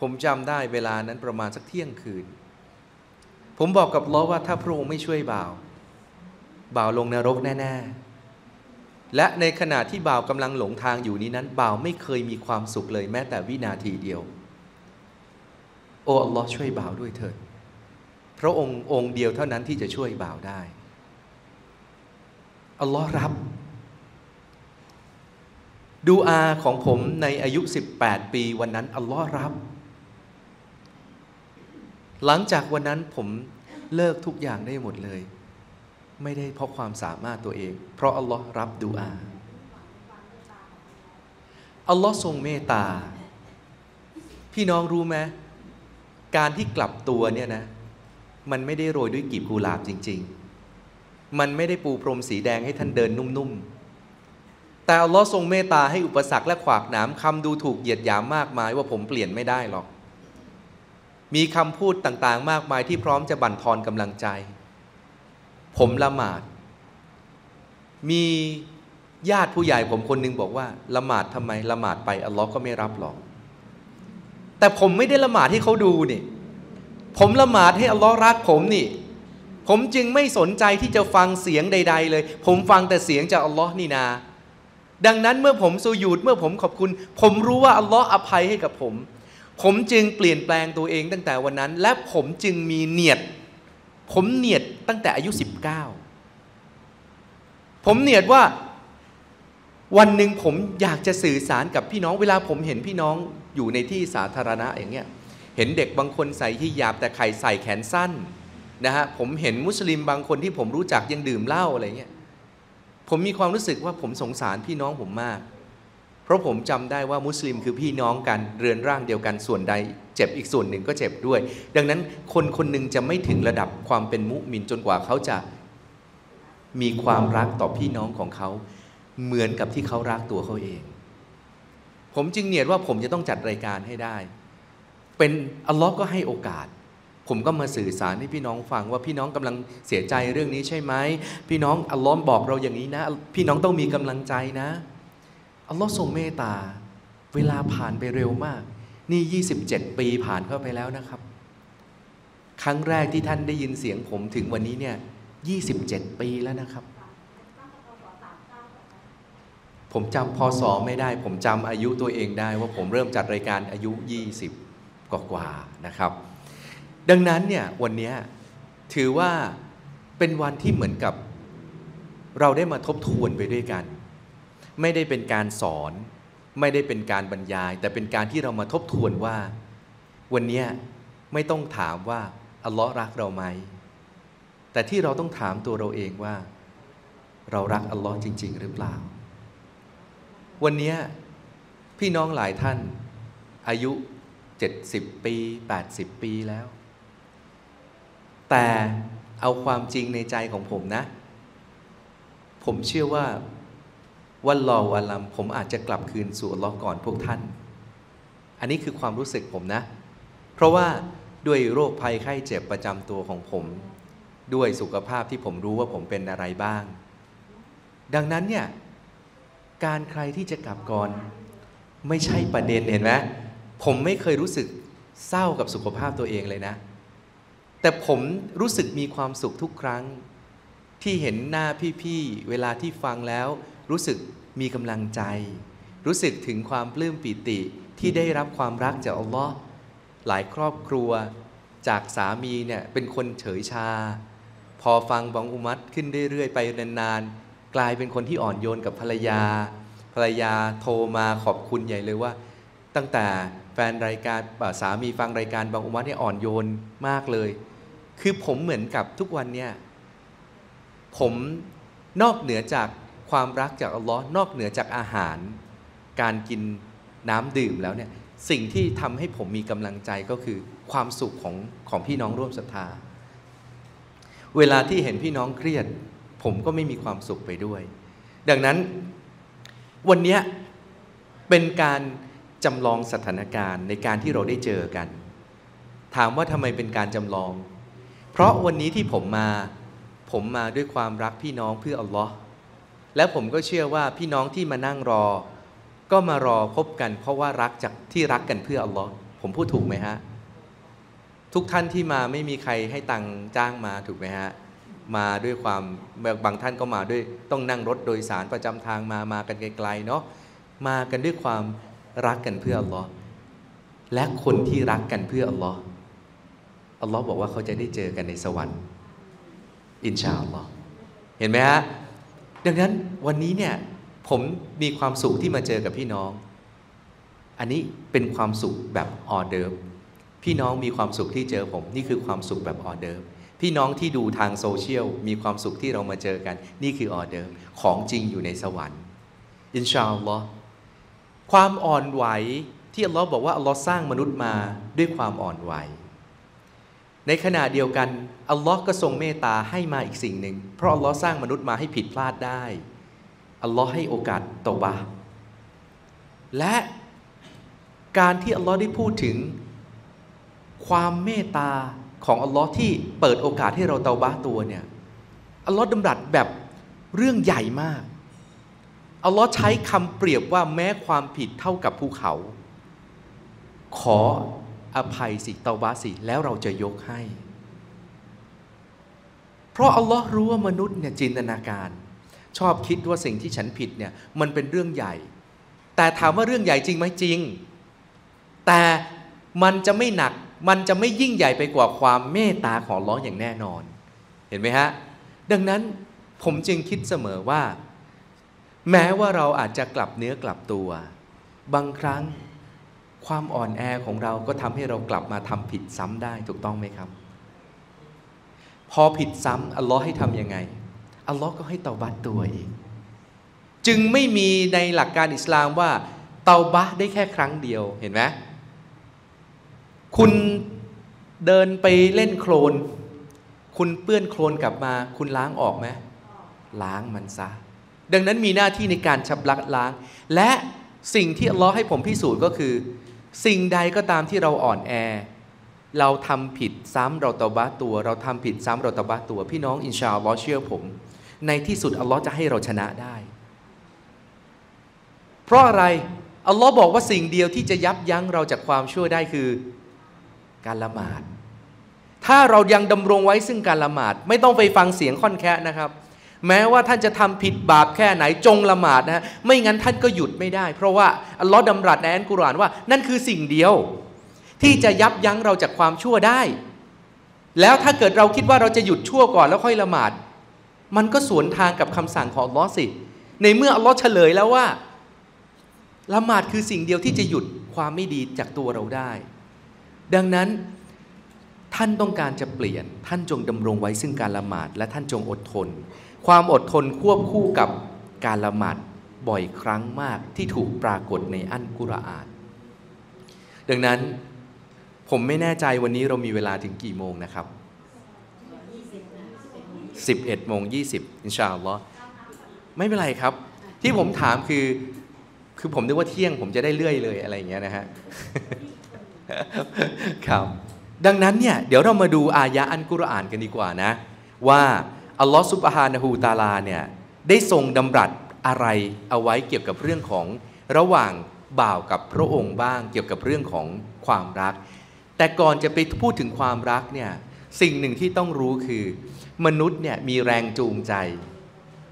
ผมจำได้เวลานั้นประมาณสักเที่ยงคืนผมบอกกับอัลลอฮ์ว่าถ้าพระองค์ไม่ช่วยบ่าวลงนรกแน่ๆและในขณะที่บ่าวกำลังหลงทางอยู่นี้นั้นบ่าวไม่เคยมีความสุขเลยแม้แต่วินาทีเดียวโอ้อัลลอฮ์ช่วยบ่าวด้วยเถิดพระองค์องค์เดียวเท่านั้นที่จะช่วยบ่าวได้อัลลอฮ์รับดูอาของผมในอายุ18ปีวันนั้นอัลลอฮ์รับหลังจากวันนั้นผมเลิกทุกอย่างได้หมดเลยไม่ได้เพราะความสามารถตัวเองเพราะอัลลอฮ์รับดูอาอัลลอฮ์ทรงเมตตาพี่น้องรู้ไหมการที่กลับตัวเนี่ยนะมันไม่ได้โรยด้วยกลีบกุหลาบจริงๆมันไม่ได้ปูพรมสีแดงให้ท่านเดินนุ่มๆแต่อัลลอฮ์ทรงเมตตาให้อุปสรรคและขวากหนามคำดูถูกเหยียดหยามมากมายว่าผมเปลี่ยนไม่ได้หรอกมีคำพูดต่างๆมากมายที่พร้อมจะบั่นทอนกำลังใจผมละหมาดมีญาติผู้ใหญ่ผมคนนึงบอกว่าละหมาดทำไมละหมาดไปอัลลอฮ์ก็ไม่รับหรอกแต่ผมไม่ได้ละหมาดให้เขาดูนี่ผมละหมาดให้อัลลอฮ์รักผมนี่ผมจึงไม่สนใจที่จะฟังเสียงใดๆเลยผมฟังแต่เสียงจากอัลลอฮ์นี่นาดังนั้นเมื่อผมสุญูดเมื่อผมขอบคุณผมรู้ว่าอัลลอฮ์อภัยให้กับผมจึงเปลี่ยนแปลงตัวเองตั้งแต่วันนั้นและผมจึงมีเนียดผมเนียดตั้งแต่อายุ19ผมเนียดว่าวันหนึ่งผมอยากจะสื่อสารกับพี่น้องเวลาผมเห็นพี่น้องอยู่ในที่สาธารณะอย่างเงี้ยเห็นเด็กบางคนใส่ที่หยาบแต่ใส่แขนสั้นนะฮะผมเห็นมุสลิมบางคนที่ผมรู้จักยังดื่มเหล้าอะไรเงี้ยผมมีความรู้สึกว่าผมสงสารพี่น้องผมมากเพราะผมจำได้ว่ามุสลิมคือพี่น้องกันเรือนร่างเดียวกันส่วนใดเจ็บอีกส่วนหนึ่งก็เจ็บด้วยดังนั้นคนคนหนึ่งจะไม่ถึงระดับความเป็นมุมินจนกว่าเขาจะมีความรักต่อพี่น้องของเขาเหมือนกับที่เขารักตัวเขาเองผมจึงเนียดว่าผมจะต้องจัดรายการให้ได้เป็นอัลลอฮ์ก็ให้โอกาสผมก็มาสื่อสารให้พี่น้องฟังว่าพี่น้องกำลังเสียใจเรื่องนี้ใช่ไหมพี่น้องอัลลอฮ์บอกเราอย่างนี้นะพี่น้องต้องมีกำลังใจนะอัลลอฮ์ทรงเมตตาเวลาผ่านไปเร็วมากนี่27ปีผ่านเข้าไปแล้วนะครับครั้งแรกที่ท่านได้ยินเสียงผมถึงวันนี้เนี่ย27ปีแล้วนะครับผมจำพศไม่ได้ผมจำอายุตัวเองได้ว่าผมเริ่มจัดรายการอายุ20กว่าๆนะครับดังนั้นเนี่ยวันนี้ถือว่าเป็นวันที่เหมือนกับเราได้มาทบทวนไปด้วยกันไม่ได้เป็นการสอนไม่ได้เป็นการบรรยายแต่เป็นการที่เรามาทบทวนว่าวันนี้ไม่ต้องถามว่าอัลลอฮ์รักเราไหมแต่ที่เราต้องถามตัวเราเองว่าเรารักอัลลอฮ์จริงๆหรือเปล่าวันนี้พี่น้องหลายท่านอายุ70ปี80ปีแล้วแต่เอาความจริงในใจของผมนะผมเชื่อว่าวันรอวันลำผมอาจจะกลับคืนสู่อัลลอฮ์ก่อนพวกท่านอันนี้คือความรู้สึกผมนะเพราะว่าด้วยโรคภัยไข้เจ็บประจำตัวของผมด้วยสุขภาพที่ผมรู้ว่าผมเป็นอะไรบ้างดังนั้นเนี่ยการใครที่จะกลับก่อนไม่ใช่ประเด็นเห็นไหมผมไม่เคยรู้สึกเศร้ากับสุขภาพตัวเองเลยนะแต่ผมรู้สึกมีความสุขทุกครั้งที่เห็นหน้าพี่ๆเวลาที่ฟังแล้วรู้สึกมีกำลังใจรู้สึกถึงความปลื้มปิติที่ได้รับความรักจากอัลลอฮ์หลายครอบครัวจากสามีเนี่ยเป็นคนเฉยชาพอฟังบังอุมัตขึ้นเรื่อยๆไปนานๆกลายเป็นคนที่อ่อนโยนกับภรรยาภรรยาโทรมาขอบคุณใหญ่เลยว่าตั้งแต่แฟนรายการสามีฟังรายการบังอุมัตเนี่ยอ่อนโยนมากเลยคือผมเหมือนกับทุกวันเนี่ยผมนอกเหนือจากความรักจากอัลลอฮ์นอกเหนือจากอาหารการกินน้ำดื่มแล้วเนี่ยสิ่งที่ทำให้ผมมีกำลังใจก็คือความสุขของพี่น้องร่วมศรัทธาเวลาที่เห็นพี่น้องเครียดผมก็ไม่มีความสุขไปด้วยดังนั้นวันนี้เป็นการจำลองสถานการณ์ในการที่เราได้เจอกันถามว่าทำไมเป็นการจำลองเพราะวันนี้ที่ผมมาด้วยความรักพี่น้องเพื่ออัลลอฮ์และผมก็เชื่อว่าพี่น้องที่มานั่งรอ ก็มารอพบกันเพราะว่ารักจากที่รักกันเพื่ออัลลอฮ์ผมพูดถูกไหมฮะทุกท่านที่มาไม่มีใครให้ตังค์จ้างมาถูกไหมฮะมาด้วยความบางท่านก็มาด้วยต้องนั่งรถโดยสารประจำทางมากันไกลๆเนาะมากันด้วยความรักกันเพื่ออัลลอฮ์และคนที่รักกันเพื่ออัลลอฮ์อัลลอฮ์บอกว่าเขาจะได้เจอกันในสวรรค์อินชาอัลลอฮ์เห็นไหมฮะดังนั้นวันนี้เนี่ยผมมีความสุขที่มาเจอกับพี่น้องอันนี้เป็นความสุขแบบออเดิร์ฟพี่น้องมีความสุขที่เจอผมนี่คือความสุขแบบออเดิร์ฟพี่น้องที่ดูทางโซเชียลมีความสุขที่เรามาเจอกันนี่คือออเดิร์ฟของจริงอยู่ในสวรรค์อินชาอัลลอฮ์ความอ่อนไหวที่อัลลอฮ์บอกว่าอัลลอฮ์สร้างมนุษย์มาด้วยความอ่อนไหวในขณะเดียวกันอัลลอฮ์ก็ทรงเมตตาให้มาอีกสิ่งหนึ่งเพราะอัลลอฮ์สร้างมนุษย์มาให้ผิดพลาดได้อัลลอฮ์ให้โอกาสตะบะและการที่อัลลอฮ์ได้พูดถึงความเมตตาของอัลลอฮ์ที่เปิดโอกาสให้เราตะบะตัวเนี่ยอัลลอฮ์ดำรัสแบบเรื่องใหญ่มากอัลลอฮ์ใช้คำเปรียบว่าแม้ความผิดเท่ากับภูเขาขออภัยสิเตาบะสิแล้วเราจะยกให้เพราะอัลลอฮ์รู้ว่ามนุษย์เนี่ยจินตนาการชอบคิดว่าสิ่งที่ฉันผิดเนี่ยมันเป็นเรื่องใหญ่แต่ถามว่าเรื่องใหญ่จริงไหมจริงแต่มันจะไม่หนักมันจะไม่ยิ่งใหญ่ไปกว่าความเมตตาของอัลลอฮ์อย่างแน่นอนเห็นไหมฮะดังนั้นผมจึงคิดเสมอว่าแม้ว่าเราอาจจะกลับเนื้อกลับตัวบางครั้งความอ่อนแอของเราก็ทำให้เรากลับมาทำผิดซ้ำได้ถูกต้องไหมครับพอผิดซ้ำอัลลอฮ์ให้ทำยังไงอัลลอฮ์ก็ให้เตาบะตัวเองจึงไม่มีในหลักการอิสลามว่าเตาบะได้แค่ครั้งเดียวเห็นไหมคุณเดินไปเล่นโคลนคุณเปื้อนโคลนกลับมาคุณล้างออกไหมล้างมันซะดังนั้นมีหน้าที่ในการชำระล้างและสิ่งที่อัลลอฮ์ให้ผมพิสูจน์ก็คือสิ่งใดก็ตามที่เราอ่อนแอเราทำผิดซ้ำเราตะบะตัวเราทำผิดซ้ำเราตะบะตัวพี่น้องอินชาอัลลอฮ์เชื่อผมในที่สุดอัลลอฮ์จะให้เราชนะได้เพราะอะไรอัลลอฮ์บอกว่าสิ่งเดียวที่จะยับยั้งเราจากความชั่วได้คือการละหมาดถ้าเรายังดำรงไว้ซึ่งการละหมาดไม่ต้องไปฟังเสียงค่อนแคะนะครับแม้ว่าท่านจะทำผิดบาปแค่ไหนจงละหมาดนะไม่งั้นท่านก็หยุดไม่ได้เพราะว่าอัลลอฮ์ดำรัสในอัลกุรอานว่านั่นคือสิ่งเดียวที่จะยับยั้งเราจากความชั่วได้แล้วถ้าเกิดเราคิดว่าเราจะหยุดชั่วก่อนแล้วค่อยละหมาดมันก็สวนทางกับคำสั่งของอัลลอฮ์สิในเมื่ออัลลอฮ์เฉลยแล้วว่าละหมาดคือสิ่งเดียวที่จะหยุดความไม่ดีจากตัวเราได้ดังนั้นท่านต้องการจะเปลี่ยนท่านจงดำรงไว้ซึ่งการละหมาดและท่านจงอดทนความอดทนควบคู่กับการละหมาดบ่อยครั้งมากที่ถูกปรากฏในอัลกุรอานดังนั้นผมไม่แน่ใจวันนี้เรามีเวลาถึงกี่โมงนะครับ 11:20 อินชาอัลลอฮ์ไม่เป็นไรครับที่ผมถามคือผมนึกว่าเที่ยงผมจะได้เลื่อยเลยอะไรอย่างเงี้ยนะฮะ ครับดังนั้นเนี่ยเดี๋ยวเรามาดูอายะอัลกุรอานกันดีกว่านะว่าอัลลอฮฺซุบฮานะฮูวะตะอาลาเนี่ยได้ทรงดำรัสอะไรเอาไว้เกี่ยวกับเรื่องของระหว่างบ่าวกับพระองค์บ้างเกี่ยวกับเรื่องของความรักแต่ก่อนจะไปพูดถึงความรักเนี่ยสิ่งหนึ่งที่ต้องรู้คือมนุษย์เนี่ยมีแรงจูงใจ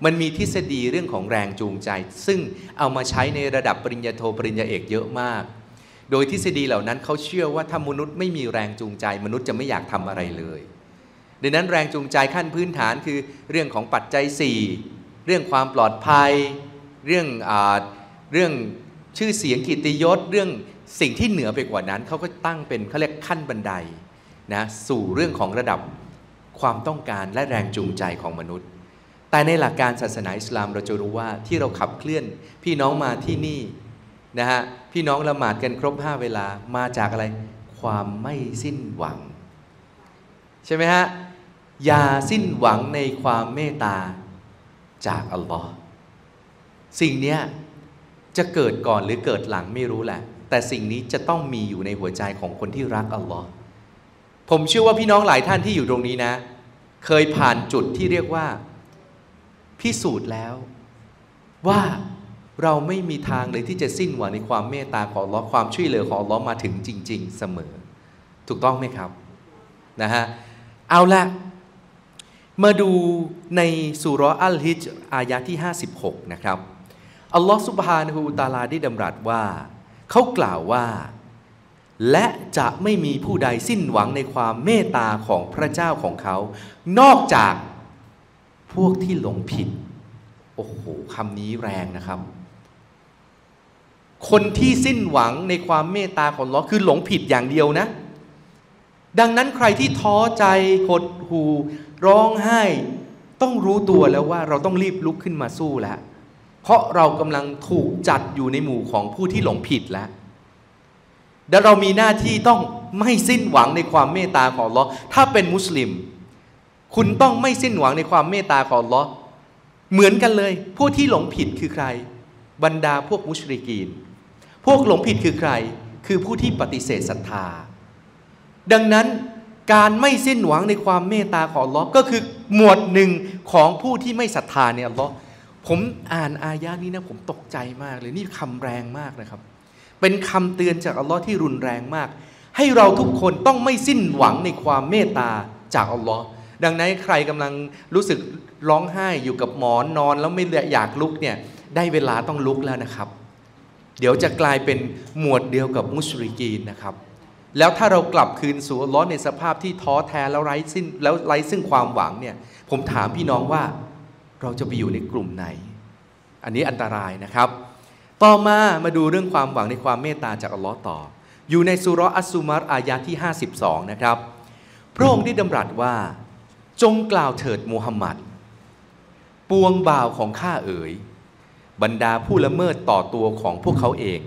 มันมีทฤษฎีเรื่องของแรงจูงใจซึ่งเอามาใช้ในระดับปริญญาโทปริญญาเอกเยอะมากโดยทฤษฎีเหล่านั้นเขาเชื่อว่าถ้ามนุษย์ไม่มีแรงจูงใจมนุษย์จะไม่อยากทำอะไรเลยดังนั้นแรงจูงใจขั้นพื้นฐานคือเรื่องของปัจจัย4เรื่องความปลอดภัยเรื่องชื่อเสียงกิตติยศเรื่องสิ่งที่เหนือไปกว่านั้นเขาก็ตั้งเป็นเขาเรียกขั้นบันไดนะสู่เรื่องของระดับความต้องการและแรงจูงใจของมนุษย์แต่ในหลักการศาสนาอิสลามเราจะรู้ว่าที่เราขับเคลื่อนพี่น้องมาที่นี่นะฮะพี่น้องละหมาดกันครบ5เวลามาจากอะไรความไม่สิ้นหวังใช่ไหมฮะอย่าสิ้นหวังในความเมตตาจากอัลลอฮ์สิ่งนี้จะเกิดก่อนหรือเกิดหลังไม่รู้แหละแต่สิ่งนี้จะต้องมีอยู่ในหัวใจของคนที่รักอัลลอฮ์ผมเชื่อว่าพี่น้องหลายท่านที่อยู่ตรงนี้นะเคยผ่านจุดที่เรียกว่าพิสูจน์แล้วว่า เราไม่มีทางเลยที่จะสิ้นหวังในความเมตตาของอัลเลาะห์ความช่วยเหลือของอัลเลาะห์มาถึงจริงๆเสมอถูกต้องไหมครับนะฮะเอาละมาดูในซูเราะห์อัลฮิจร์อายะที่56นะครับอัลเลาะห์ซุบฮานะฮูวะตะอาลาได้ดำรัสว่าเขากล่าวว่าและจะไม่มีผู้ใดสิ้นหวังในความเมตตาของพระเจ้าของเขานอกจากพวกที่หลงผิดโอ้โหคำนี้แรงนะครับคนที่สิ้นหวังในความเมตตาของอัลเลาะห์คือหลงผิดอย่างเดียวนะดังนั้นใครที่ท้อใจหดหู่ร้องไห้ต้องรู้ตัวแล้วว่าเราต้องรีบลุกขึ้นมาสู้แล้วเพราะเรากำลังถูกจัดอยู่ในหมู่ของผู้ที่หลงผิดแล้วและเรามีหน้าที่ต้องไม่สิ้นหวังในความเมตตาของอัลเลาะห์ถ้าเป็นมุสลิมคุณต้องไม่สิ้นหวังในความเมตตาของอัลเลาะห์เหมือนกันเลยผู้ที่หลงผิดคือใครบรรดาพวกมุชริกีนพวกหลงผิดคือใครคือผู้ที่ปฏิเสธศรัทธาดังนั้นการไม่สิ้นหวังในความเมตตาของอัลเลาะห์ก็คือหมวดหนึ่งของผู้ที่ไม่ศรัทธาในอัลเลาะห์ผมอ่านอายะห์นี้นะผมตกใจมากเลยนี่คำแรงมากนะครับเป็นคำเตือนจากอัลเลาะห์ที่รุนแรงมากให้เราทุกคนต้องไม่สิ้นหวังในความเมตตาจากอัลเลาะห์ดังนั้นใครกำลังรู้สึกร้องไห้อยู่กับหมอนนอนแล้วไม่อยากลุกเนี่ยได้เวลาต้องลุกแล้วนะครับเดี๋ยวจะกลายเป็นหมวดเดียวกับมุชริกีนนะครับแล้วถ้าเรากลับคืนสู่อัลเลาะห์ในสภาพที่ท้อแท้แล้วไร้ซึ่งความหวังเนี่ยผมถามพี่น้องว่าเราจะไปอยู่ในกลุ่มไหนอันนี้อันตรายนะครับต่อมาดูเรื่องความหวังในความเมตตาจากอัลเลาะห์ต่ออยู่ในซูเราะห์อัสซุมารอายะห์ที่52นะครับพระองค์ได้ดำรัสว่าจงกล่าวเถิดมูฮัมหมัดปวงบ่าวของข้าเอ๋ยบรรดาผู้ละเมิดต่อตัวของพวกเขาเอง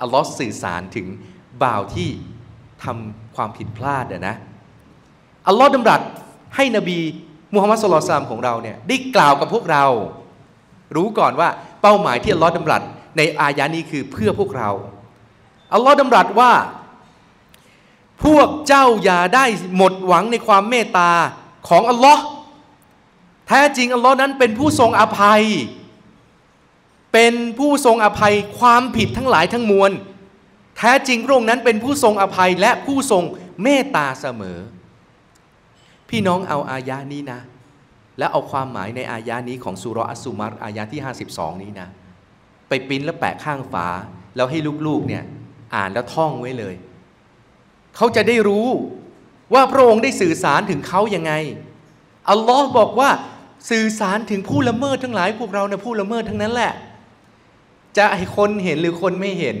อัลเลาะห์สื่อสารถึงบ่าวที่ทำความผิดพลาดนะอัลเลาะห์ดำรัสให้นบีมุฮัมมัดศ็อลลัลลอฮุอะลัยฮิวะซัลลัมของเราเนี่ยได้กล่าวกับพวกเรารู้ก่อนว่าเป้าหมายที่อัลเลาะห์ดำรัสในอายะนี้คือเพื่อพวกเราอัลเลาะห์ดำรัสว่าพวกเจ้าอย่าได้หมดหวังในความเมตตาของอัลเลาะห์แท้จริงอัลเลาะห์นั้นเป็นผู้ทรงอภัยเป็นผู้ทรงอภัยความผิดทั้งหลายทั้งมวลแท้จริงพระองค์นั้นเป็นผู้ทรงอภัยและผู้ทรงเมตตาเสมอพี่น้องเอาอายะนี้นะและเอาความหมายในอายะนี้ของซูเราะห์อัสซุมาร์อายะที่52นี้นะไปปริ้นและแปะข้างฝาแล้วให้ลูกๆเนี่ยอ่านแล้วท่องไว้เลยเขาจะได้รู้ว่าพระองค์ได้สื่อสารถึงเขายังไงอัลลอฮ์บอกว่าสื่อสารถึงผู้ละเมิดทั้งหลายพวกเราเนี่ยผู้ละเมิดทั้งนั้นแหละจะให้คนเห็นหรือคนไม่เห็น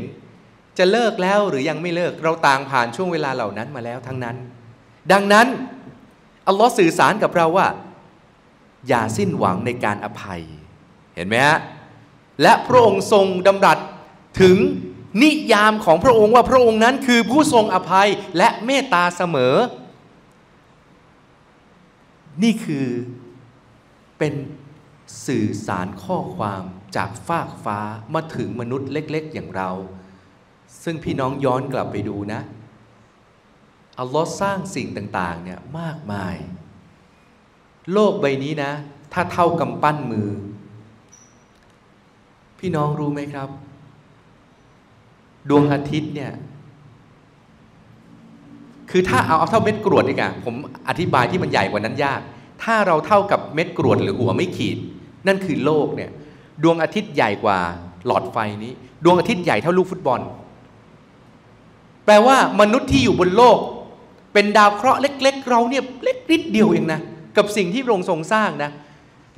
จะเลิกแล้วหรือยังไม่เลิกเราต่างผ่านช่วงเวลาเหล่านั้นมาแล้วทั้งนั้นดังนั้นอัลลอฮ์สื่อสารกับเราว่าอย่าสิ้นหวังในการอภัยเห็นไหมฮะและพระองค์ทรงดำรัสถึงนิยามของพระองค์ว่าพระองค์นั้นคือผู้ทรงอภัยและเมตตาเสมอนี่คือเป็นสื่อสารข้อความจากฟากฟ้ามาถึงมนุษย์เล็กๆอย่างเราซึ่งพี่น้องย้อนกลับไปดูนะอัลลอฮ์สร้างสิ่งต่างๆเนี่ยมากมายโลกใบนี้นะถ้าเท่ากำปั้นมือพี่น้องรู้ไหมครับดวงอาทิตย์เนี่ยคือถ้าเอาเท่าเม็ดกรวดดีกว่าผมอธิบายที่มันใหญ่กว่านั้นยากถ้าเราเท่ากับเม็ดกรวดหรือหัวไม่ขีดนั่นคือโลกเนี่ยดวงอาทิตย์ใหญ่กว่าหลอดไฟนี้ดวงอาทิตย์ใหญ่เท่าลูกฟุตบอลแปลว่ามนุษย์ที่อยู่บนโลกเป็นดาวเคราะห์เล็กๆเราเนี่ยเล็กนิดเดียวเองนะกับสิ่งที่พระองค์ทรงสร้างนะ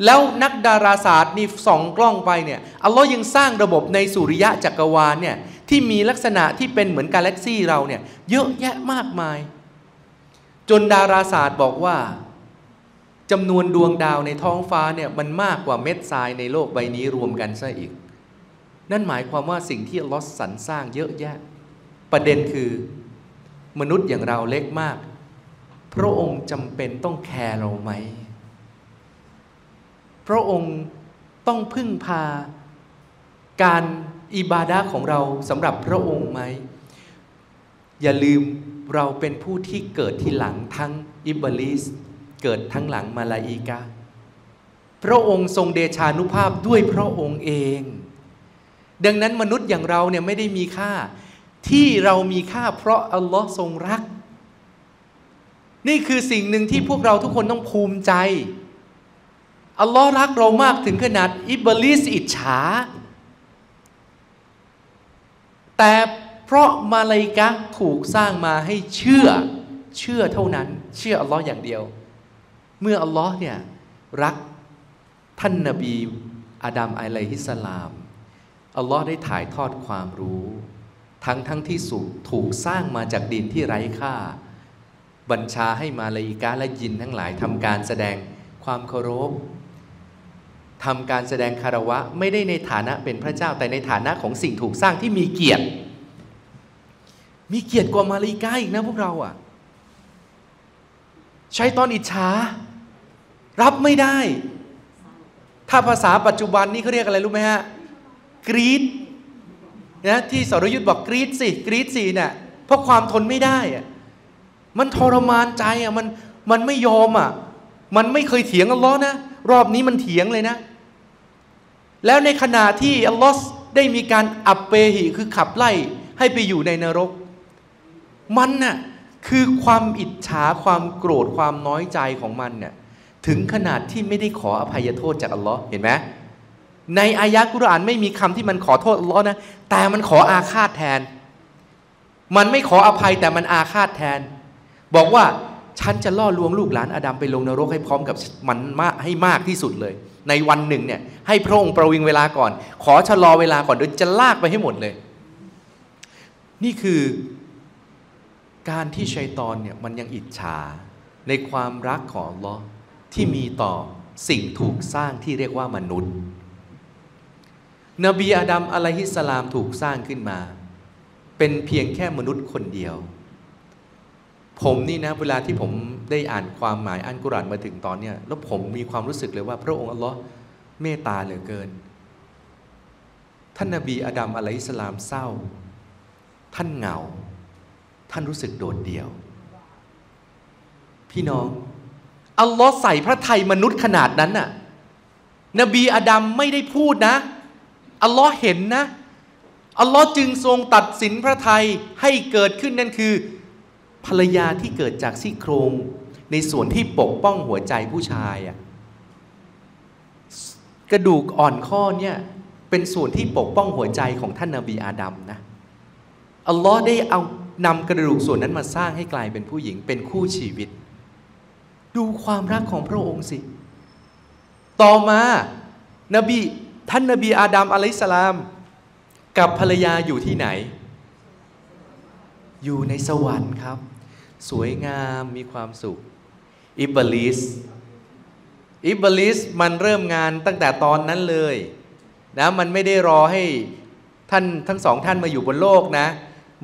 แล้วนักดาราศาสตร์นี่ส่องกล้องไปเนี่ยอัลเลาะห์ยังสร้างระบบในสุริยะจักรวาลเนี่ยที่มีลักษณะที่เป็นเหมือนกาแล็กซี่เราเนี่ยเยอะแยะมากมายจนดาราศาสตร์บอกว่าจำนวนดวงดาวในท้องฟ้าเนี่ยมันมากกว่าเม็ดทรายในโลกใบนี้รวมกันซะอีกนั่นหมายความว่าสิ่งที่อัลเลาะห์สรรสร้างเยอะแยะประเด็นคือมนุษย์อย่างเราเล็กมากพระองค์จำเป็นต้องแคร์เราไหมพระองค์ต้องพึ่งพาการอิบาดะห์ของเราสำหรับพระองค์ไหมอย่าลืมเราเป็นผู้ที่เกิดที่หลังทั้งอิบลิสเกิดทั้งหลังมาลาอิกะห์พระองค์ทรงเดชานุภาพด้วยพระองค์เอง ดังนั้นมนุษย์อย่างเราเนี่ยไม่ได้มีค่าที่เรามีค่าเพราะอัลลอฮ์ทรงรักนี่คือสิ่งหนึ่งที่พวกเราทุกคนต้องภูมิใจอัลลอฮ์รักเรามากถึงขนาดอิบลิสอิจฉาแต่เพราะมาลาอิกะห์ถูกสร้างมาให้เชื่อเท่านั้นเชื่ออัลลอฮ์อย่างเดียวเมื่ออัลลอฮ์เนี่ยรักท่านนบีอาดัมอะลัยฮิสสลามอัลลอฮ์ได้ถ่ายทอดความรู้ทั้งที่ถูกสร้างมาจากดินที่ไร้ค่าบัญชาให้มาลาอิกะห์และยินทั้งหลายทำการแสดงความเคารพทำการแสดงคารวะไม่ได้ในฐานะเป็นพระเจ้าแต่ในฐานะของสิ่งถูกสร้างที่มีเกียรติกว่ามาลาอิกะห์อีกนะพวกเราอ่ะชัยฏอนอิจฉารับไม่ได้ถ้าภาษาปัจจุบันนี่เขาเรียกอะไรรู้ไหมฮะกรี๊ดนะที่สรยุทธบอกกรี๊ดสิเนี่ยเพราะความทนไม่ได้อ่ะมันทรมานใจอ่ะมันไม่ยอมอ่ะมันไม่เคยเถียงอัลลอฮ์นะรอบนี้มันเถียงเลยนะแล้วในขณะที่อัลลอฮ์ได้มีการอับเปหิคือขับไล่ให้ไปอยู่ในนรกมันน่ะคือความอิจฉาความโกรธความน้อยใจของมันเนี่ยถึงขนาดที่ไม่ได้ขออภัยโทษจากอัลลอฮ์เห็นไหมในอายะกุรอานไม่มีคำที่มันขอโทษอัลลอฮ์นะแต่มันขออาฆาตแทนมันไม่ขออภัยแต่มันอาฆาตแทนบอกว่าฉันจะล่อลวงลูกหลานอาดัมไปลงนรกให้พร้อมกับมันให้มากที่สุดเลยในวันหนึ่งเนี่ยให้พระองค์ประวิงเวลาก่อนขอชะลอเวลาก่อนโดยจะลากไปให้หมดเลยนี่คือการที่ชัยฏอนเนี่ยมันยังอิจฉาในความรักของอัลลอฮ์ที่มีต่อสิ่งถูกสร้างที่เรียกว่ามนุษย์นบีอาดัมอะลัยฮิสสลามถูกสร้างขึ้นมาเป็นเพียงแค่มนุษย์คนเดียวผมนี่นะเวลาที่ผมได้อ่านความหมายอัลกุรอานมาถึงตอนเนี้ยแล้วผมมีความรู้สึกเลยว่าพระองค์อัลลอฮ์เมตตาเหลือเกินท่านนบีอาดัมอะลัยฮิสสลามเศร้าท่านเหงาท่านรู้สึกโดดเดี่ยวพี่น้องอัลลอฮ์ใส่พระทัยมนุษย์ขนาดนั้นน่ะนบีอาดัมไม่ได้พูดนะอัลลอฮ์เห็นนะอัลลอฮ์จึงทรงตัดสินพระทัยให้เกิดขึ้นนั่นคือภรรยาที่เกิดจากซี่โครงในส่วนที่ปกป้องหัวใจผู้ชายอ่ะกระดูกอ่อนข้อเนี่ยเป็นส่วนที่ปกป้องหัวใจของท่านนบีอาดัมนะอัลลอฮ์ได้เอานำกระดูกส่วนนั้นมาสร้างให้กลายเป็นผู้หญิงเป็นคู่ชีวิตดูความรักของพระองค์สิต่อมานบีท่านนบีอาดัมอะลัยฮิสสลามกับภรรยาอยู่ที่ไหนอยู่ในสวรรค์ครับสวยงามมีความสุขอิบลิสมันเริ่มงานตั้งแต่ตอนนั้นเลยนะมันไม่ได้รอให้ท่านทั้งสองท่านมาอยู่บนโลกนะ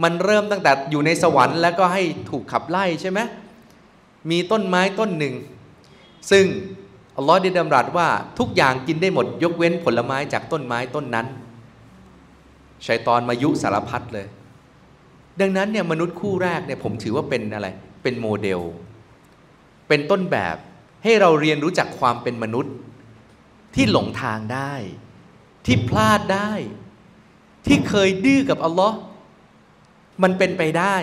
มันเริ่มตั้งแต่อยู่ในสวรรค์แล้วก็ให้ถูกขับไล่ใช่ไหมมีต้นไม้ต้นหนึ่งซึ่งอัลลอฮ์ได้ดำรัสว่าทุกอย่างกินได้หมดยกเว้นผลไม้จากต้นไม้ต้นนั้นชัยฏอนมายุสารพัดเลยดังนั้นเนี่ยมนุษย์คู่แรกเนี่ยผมถือว่าเป็นอะไรเป็นโมเดลเป็นต้นแบบให้เราเรียนรู้จักความเป็นมนุษย์ที่หลงทางได้ที่พลาดได้ที่เคยดื้อกับอัลลอฮ์มันเป็นไปได้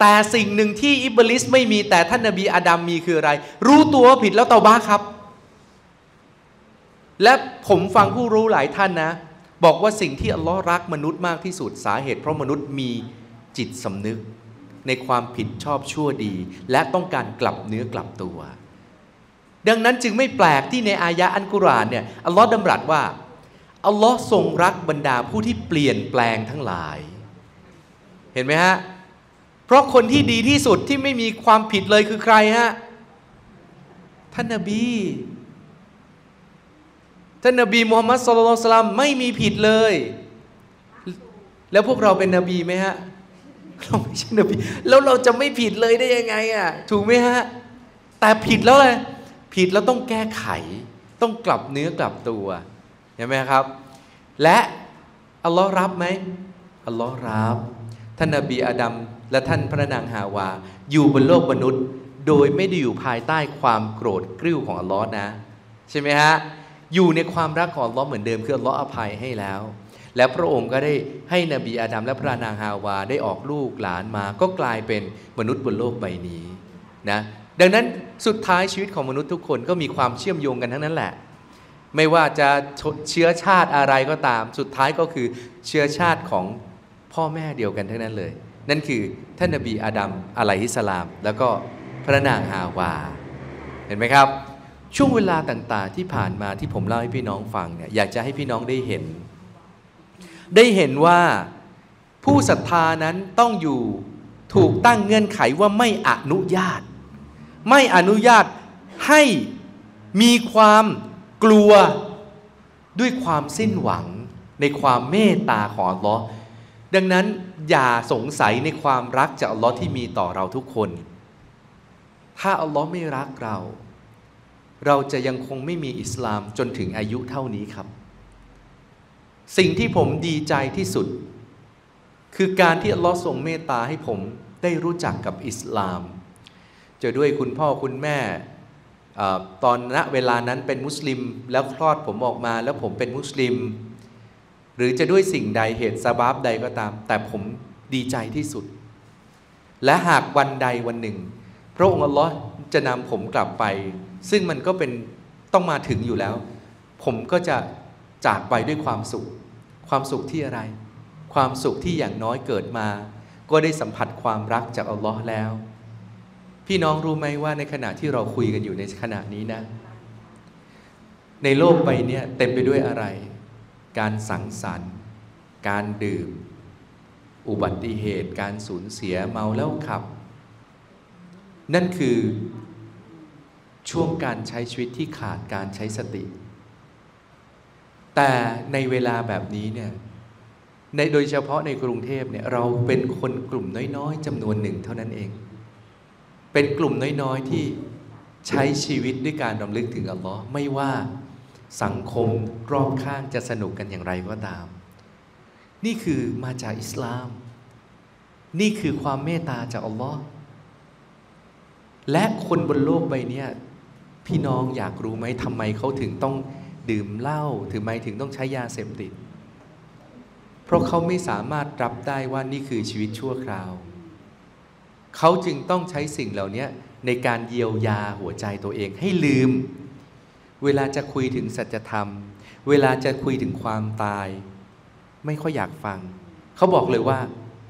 แต่สิ่งหนึ่งที่อิบลิสไม่มีแต่ท่านนบีอาดัมมีคืออะไรรู้ตัวผิดแล้วเตาบะห์ครับและผมฟังผู้รู้หลายท่านนะบอกว่าสิ่งที่อัลลอฮ์รักมนุษย์มากที่สุดสาเหตุเพราะมนุษย์มีจิตสำนึกในความผิดชอบชั่วดีและต้องการกลับเนื้อกลับตัวดังนั้นจึงไม่แปลกที่ในอายะอัลกุรอานเนี่ยอัลลอฮ์ดำรัสว่าอัลลอฮ์ทรงรักบรรดาผู้ที่เปลี่ยนแปลงทั้งหลายเห็นไหมฮะเพราะคนที่ดีที่สุดที่ไม่มีความผิดเลยคือใครฮะท่านนบีมุฮัมมัดศ็อลลัลลอฮุอะลัยฮิวะซัลลัมไม่มีผิดเลยแล้วพวกเราเป็นนบีไหมฮะเราไม่ใช่นบีแล้วเราจะไม่ผิดเลยได้ยังไงอ่ะถูกไหมฮะแต่ผิดแล้วเลยผิดแล้วต้องแก้ไขต้องกลับเนื้อกลับตัวเห็นไหมครับและอัลลอฮ์รับไหมอัลลอฮ์รับท่านนบีอาดัมและท่านพระนางฮาวาอยู่บนโลกมนุษย์โดยไม่ได้อยู่ภายใต้ความโกรธกริ้วของอัลลอฮ์นะใช่ไหมฮะอยู่ในความรักของอัลลอฮ์เหมือนเดิมคืออัลลอฮ์อภัยให้แล้ว และพระองค์ก็ได้ให้นบีอาดัมและพระนางฮาวาได้ออกลูกหลานมาก็กลายเป็นมนุษย์บนโลกใบนี้นะดังนั้นสุดท้ายชีวิตของมนุษย์ทุกคนก็มีความเชื่อมโยงกันทั้งนั้นแหละไม่ว่าจะเชื้อชาติอะไรก็ตามสุดท้ายก็คือเชื้อชาติของพ่อแม่เดียวกันทั้งนั้นเลยนั่นคือท่านนบีอาดัมอะลัยฮิสลามแล้วก็พระนางฮาวาเห็นไหมครับช่วงเวลาต่างๆที่ผ่านมาที่ผมเล่าให้พี่น้องฟังเนี่ยอยากจะให้พี่น้องได้เห็นว่าผู้ศรัทธานั้นต้องอยู่ถูกตั้งเงื่อนไขว่าไม่อนุญาตให้มีความกลัวด้วยความสิ้นหวังในความเมตตาของอัลเลาะห์ดังนั้นอย่าสงสัยในความรักจากอัลเลาะห์ที่มีต่อเราทุกคนถ้าอัลเลาะห์ไม่รักเราจะยังคงไม่มีอิสลามจนถึงอายุเท่านี้ครับสิ่งที่ผมดีใจที่สุดคือการที่อัลเลาะห์ทรงเมตตาให้ผมได้รู้จักกับอิสลามจะด้วยคุณพ่อคุณแม่ตอนณเวลานั้นเป็นมุสลิมแล้วคลอดผมออกมาแล้วผมเป็นมุสลิมหรือจะด้วยสิ่งใดเหตุซะบับใดก็ตามแต่ผมดีใจที่สุดและหากวันใดวันหนึ่งพระองค์อัลเลาะห์จะนำผมกลับไปซึ่งมันก็เป็นต้องมาถึงอยู่แล้วผมก็จะจากไปด้วยความสุขที่อะไรความสุขที่อย่างน้อยเกิดมาก็ได้สัมผัสความรักจากอัลเลาะห์แล้วพี่น้องรู้ไหมว่าในขณะที่เราคุยกันอยู่ในขณะนี้นะในโลกใบนี้เต็มไปด้วยอะไรการสังสรรค์การดื่มอุบัติเหตุการสูญเสียเมาแล้วขับนั่นคือช่วงการใช้ชีวิตที่ขาดการใช้สติแต่ในเวลาแบบนี้เนี่ยโดยเฉพาะในกรุงเทพเนี่ยเราเป็นคนกลุ่มน้อยๆจำนวนหนึ่งเท่านั้นเองเป็นกลุ่มน้อยๆที่ใช้ชีวิตด้วยการรำลึกถึงอัลเลาะห์ไม่ว่าสังคมรอบข้างจะสนุกกันอย่างไรก็ตามนี่คือมาจากอิสลามนี่คือความเมตตาจากอัลเลาะห์และคนบนโลกใบนี้พี่น้องอยากรู้ไหมทำไมเขาถึงต้องดื่มเหล้าถึงต้องใช้ยาเสพติดเพราะเขาไม่สามารถรับได้ว่านี่คือชีวิตชั่วคราวเขาจึงต้องใช้สิ่งเหล่านี้ในการเยียวยาหัวใจตัวเองให้ลืมเวลาจะคุยถึงสัจธรรมเวลาจะคุยถึงความตายไม่ค่อยอยากฟังเขาบอกเลยว่า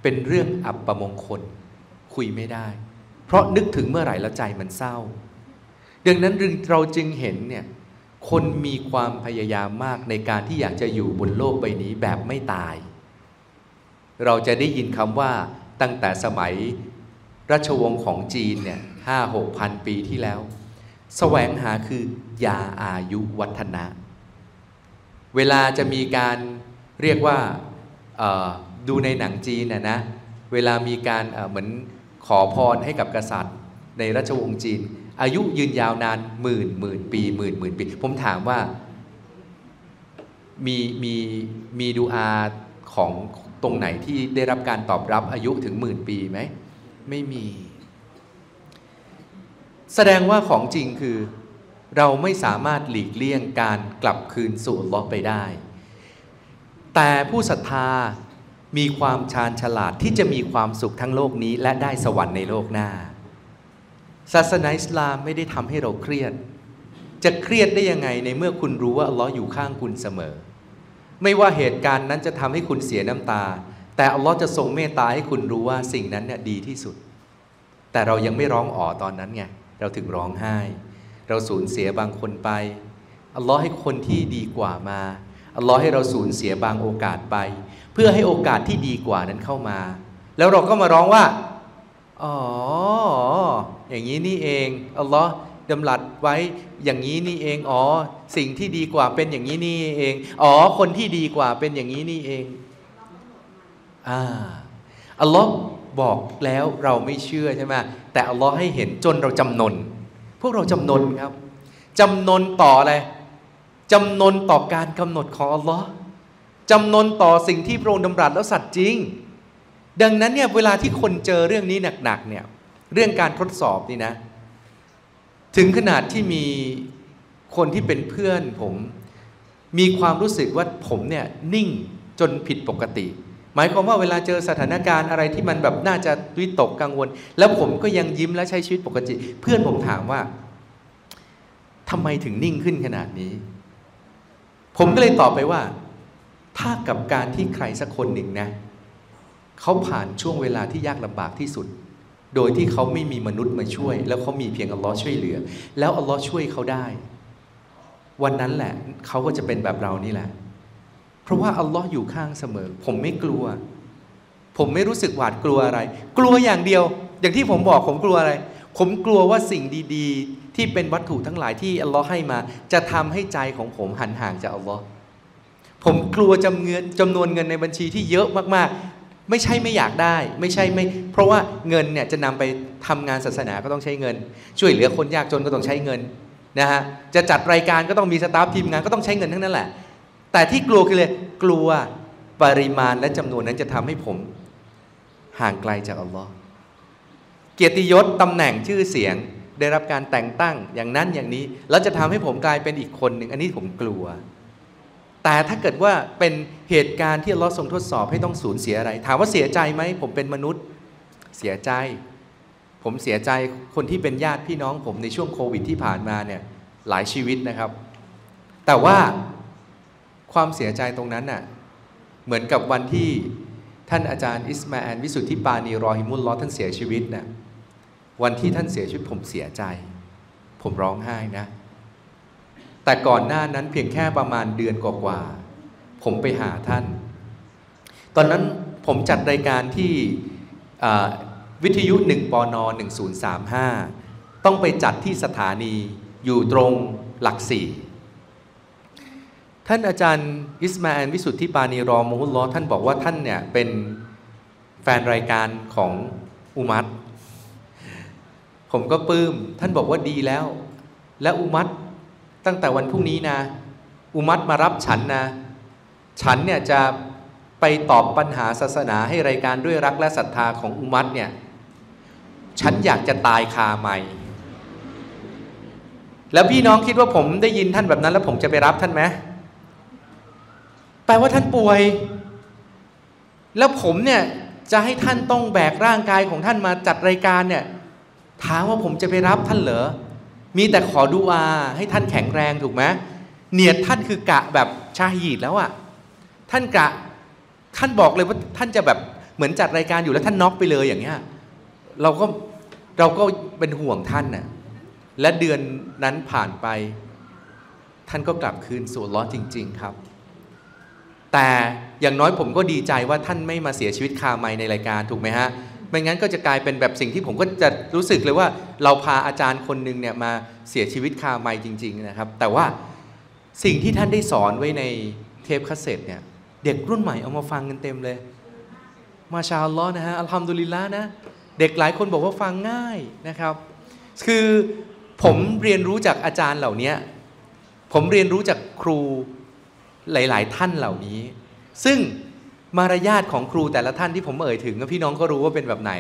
เป็นเรื่องอัปมงคลคุยไม่ได้เพราะนึกถึงเมื่อไหร่แล้วใจมันเศร้าดังนั้นเราจึงเห็นเนี่ยคนมีความพยายามมากในการที่อยากจะอยู่บนโลกใบนี้แบบไม่ตายเราจะได้ยินคำว่าตั้งแต่สมัยราชวงศ์ของจีนเนี่ย 5-6,000 ปีที่แล้วแสวงหาคือยาอายุวัฒนะเวลาจะมีการเรียกว่าดูในหนังจีนนะเวลามีการเหมือนขอพรให้กับกษัตริย์ในราชวงศ์จีนอายุยืนยาวนานหมื่นปีหมื่นปีผมถามว่ามีดูอาของตรงไหนที่ได้รับการตอบรับอายุถึงหมื่นปีไหมไม่มีแสดงว่าของจริงคือเราไม่สามารถหลีกเลี่ยงการกลับคืนสู่อัลเลาะห์ไปได้แต่ผู้ศรัทธามีความชาญฉลาดที่จะมีความสุขทั้งโลกนี้และได้สวรรค์ในโลกหน้าศาสนาอิสลามไม่ได้ทำให้เราเครียดจะเครียดได้ยังไงในเมื่อคุณรู้ว่าอัลเลาะห์อยู่ข้างคุณเสมอไม่ว่าเหตุการณ์นั้นจะทำให้คุณเสียน้ำตาแต่อัลเลาะห์จะทรงเมตตาให้คุณรู้ว่าสิ่งนั้นเนี่ยดีที่สุดแต่เรายังไม่ร้องอ๋อตอนนั้นไงเราถึงร้องไห้เราสูญเสียบางคนไปอัลเลาะห์ให้คนที่ดีกว่ามาอัลเลาะห์ให้เราสูญเสียบางโอกาสไปเพื่อให้โอกาสที่ดีกว่านั้นเข้ามาแล้วเราก็มาร้องว่าอ๋ออย่างนี้นี่เองอัลเลาะห์ดำรัสไว้อย่างนี้นี่เองอ๋อสิ่งที่ดีกว่าเป็นอย่างนี้นี่เองอ๋อคนที่ดีกว่าเป็นอย่างนี้นี่เองอัลเลาะห์บอกแล้วเราไม่เชื่อใช่ไหมแต่อัลเลาะห์ให้เห็นจนเราจำนนพวกเราจำนนครับจำนนต่ออะไรจำนนต่อการกำหนดของอัลเลาะห์จำนนต่อสิ่งที่พระองค์ดำรัสแล้วสัตย์จริงดังนั้นเนี่ยเวลาที่คนเจอเรื่องนี้หนักๆเนี่ยเรื่องการทดสอบนี่นะถึงขนาดที่มีคนที่เป็นเพื่อนผมมีความรู้สึกว่าผมเนี่ยนิ่ง จนผิดปกติหมายความว่าเวลาเจอสถานการณ์อะไรที่มันแบบน่าจะวิตกกังวลแล้วผมก็ยังยิ้มและใช้ชีวิตปกติเพื่อนผมถามว่าทำไมถึงนิ่งขึ้นขนาดนี้ผมก็เลยตอบไปว่าถ้ากับการที่ใครสักคนหนึ่งนะเขาผ่านช่วงเวลาที่ยากลำบากที่สุดโดยที่เขาไม่มีมนุษย์มาช่วยแล้วเขามีเพียงอัลลอฮ์ช่วยเหลือแล้วอัลลอฮ์ช่วยเขาได้วันนั้นแหละเขาก็จะเป็นแบบเรานี่แหละเพราะว่าอัลลอฮ์อยู่ข้างเสมอผมไม่กลัวผมไม่รู้สึกหวาดกลัวอะไรกลัวอย่างเดียวอย่างที่ผมบอกผมกลัวอะไรผมกลัวว่าสิ่งดีๆที่เป็นวัตถุทั้งหลายที่อัลลอฮ์ให้มาจะทำให้ใจของผมหันห่างจากอัลลอฮ์ผมกลัวจำนวนเงินในบัญชีที่เยอะมากๆไม่ใช่ไม่อยากได้ไม่ใช่ไม่เพราะว่าเงินเนี่ยจะนำไปทำงานศาสนาก็ต้องใช้เงินช่วยเหลือคนยากจนก็ต้องใช้เงินนะฮะจะจัดรายการก็ต้องมีสตาฟทีมงานก็ต้องใช้เงินทั้งนั้นแหละแต่ที่กลัวคือเลยกลัวปริมาณและจำนวนนั้นจะทำให้ผมห่างไกลจากอัลลอฮ์เกียรติยศตำแหน่งชื่อเสียงได้รับการแต่งตั้งอย่างนั้นอย่างนี้แล้วจะทำให้ผมกลายเป็นอีกคนหนึ่งอันนี้ผมกลัวแต่ถ้าเกิดว่าเป็นเหตุการณ์ที่อัลลอฮ์ทรงทดสอบให้ต้องสูญเสียอะไรถามว่าเสียใจไหมผมเป็นมนุษย์เสียใจผมเสียใจคนที่เป็นญาติพี่น้องผมในช่วงโควิดที่ผ่านมาเนี่ยหลายชีวิตนะครับแต่ว่าความเสียใจตรงนั้นน่ะเหมือนกับวันที่ท่านอาจารย์อิสมาอิลวิสุทธิปานีรอฮิมุลลอฮ์ท่านเสียชีวิตน่ะวันที่ท่านเสียชีวิตผมเสียใจผมร้องไห้นะแต่ก่อนหน้านั้นเพียงแค่ประมาณเดือนกว่าๆผมไปหาท่านตอนนั้นผมจัดรายการที่วิทยุ1ปน1035ต้องไปจัดที่สถานีอยู่ตรงหลักสี่ท่านอาจารย์อิสมาอิลวิสุทธิปานีรอฮิมุลลอฮ์ท่านบอกว่าท่านเนี่ยเป็นแฟนรายการของอุมัตผมก็ปลื้มท่านบอกว่าดีแล้วและอุมัตตั้งแต่วันพรุ่งนี้นะอุมัตมารับฉันนะฉันเนี่ยจะไปตอบปัญหาศาสนาให้รายการด้วยรักและศรัทธาของอุมัตเนี่ยฉันอยากจะตายคาไมค์แล้วพี่น้องคิดว่าผมได้ยินท่านแบบนั้นแล้วผมจะไปรับท่านไหมแปลว่าท่านป่วยแล้วผมเนี่ยจะให้ท่านต้องแบกร่างกายของท่านมาจัดรายการเนี่ยถามว่าผมจะไปรับท่านเหรอมีแต่ขอดุอาให้ท่านแข็งแรงถูกไหมเนียดท่านคือกะแบบชาฮีดแล้วอ่ะท่านกะท่านบอกเลยว่าท่านจะแบบเหมือนจัดรายการอยู่แล้วท่านน็อกไปเลยอย่างเงี้ยเราก็เป็นห่วงท่านน่ะและเดือนนั้นผ่านไปท่านก็กลับคืนสู่อัลเลาะห์จริงๆครับแต่อย่างน้อยผมก็ดีใจว่าท่านไม่มาเสียชีวิตคาไมค์ในรายการถูกไหมฮะไม่งั้นก็จะกลายเป็นแบบสิ่งที่ผมก็จะรู้สึกเลยว่าเราพาอาจารย์คนหนึ่งเนี่ยมาเสียชีวิตคาไมค์จริงๆนะครับแต่ว่าสิ่งที่ท่านได้สอนไว้ในเทปคาสเซ็ตเนี่ยเด็กรุ่นใหม่เอามาฟังกันเต็มเลยมาชาอัลลอฮ์นะฮะอัลฮัมดุลิลละห์นะเด็กหลายคนบอกว่าฟังง่ายนะครับคือผมเรียนรู้จากอาจารย์เหล่านี้ผมเรียนรู้จากครูหลายๆท่านเหล่านี้ซึ่งมารยาทของครูแต่ละท่านที่ผมเอ่ยถึงพี่น้องก็รู้ว่าเป็นแบบไหน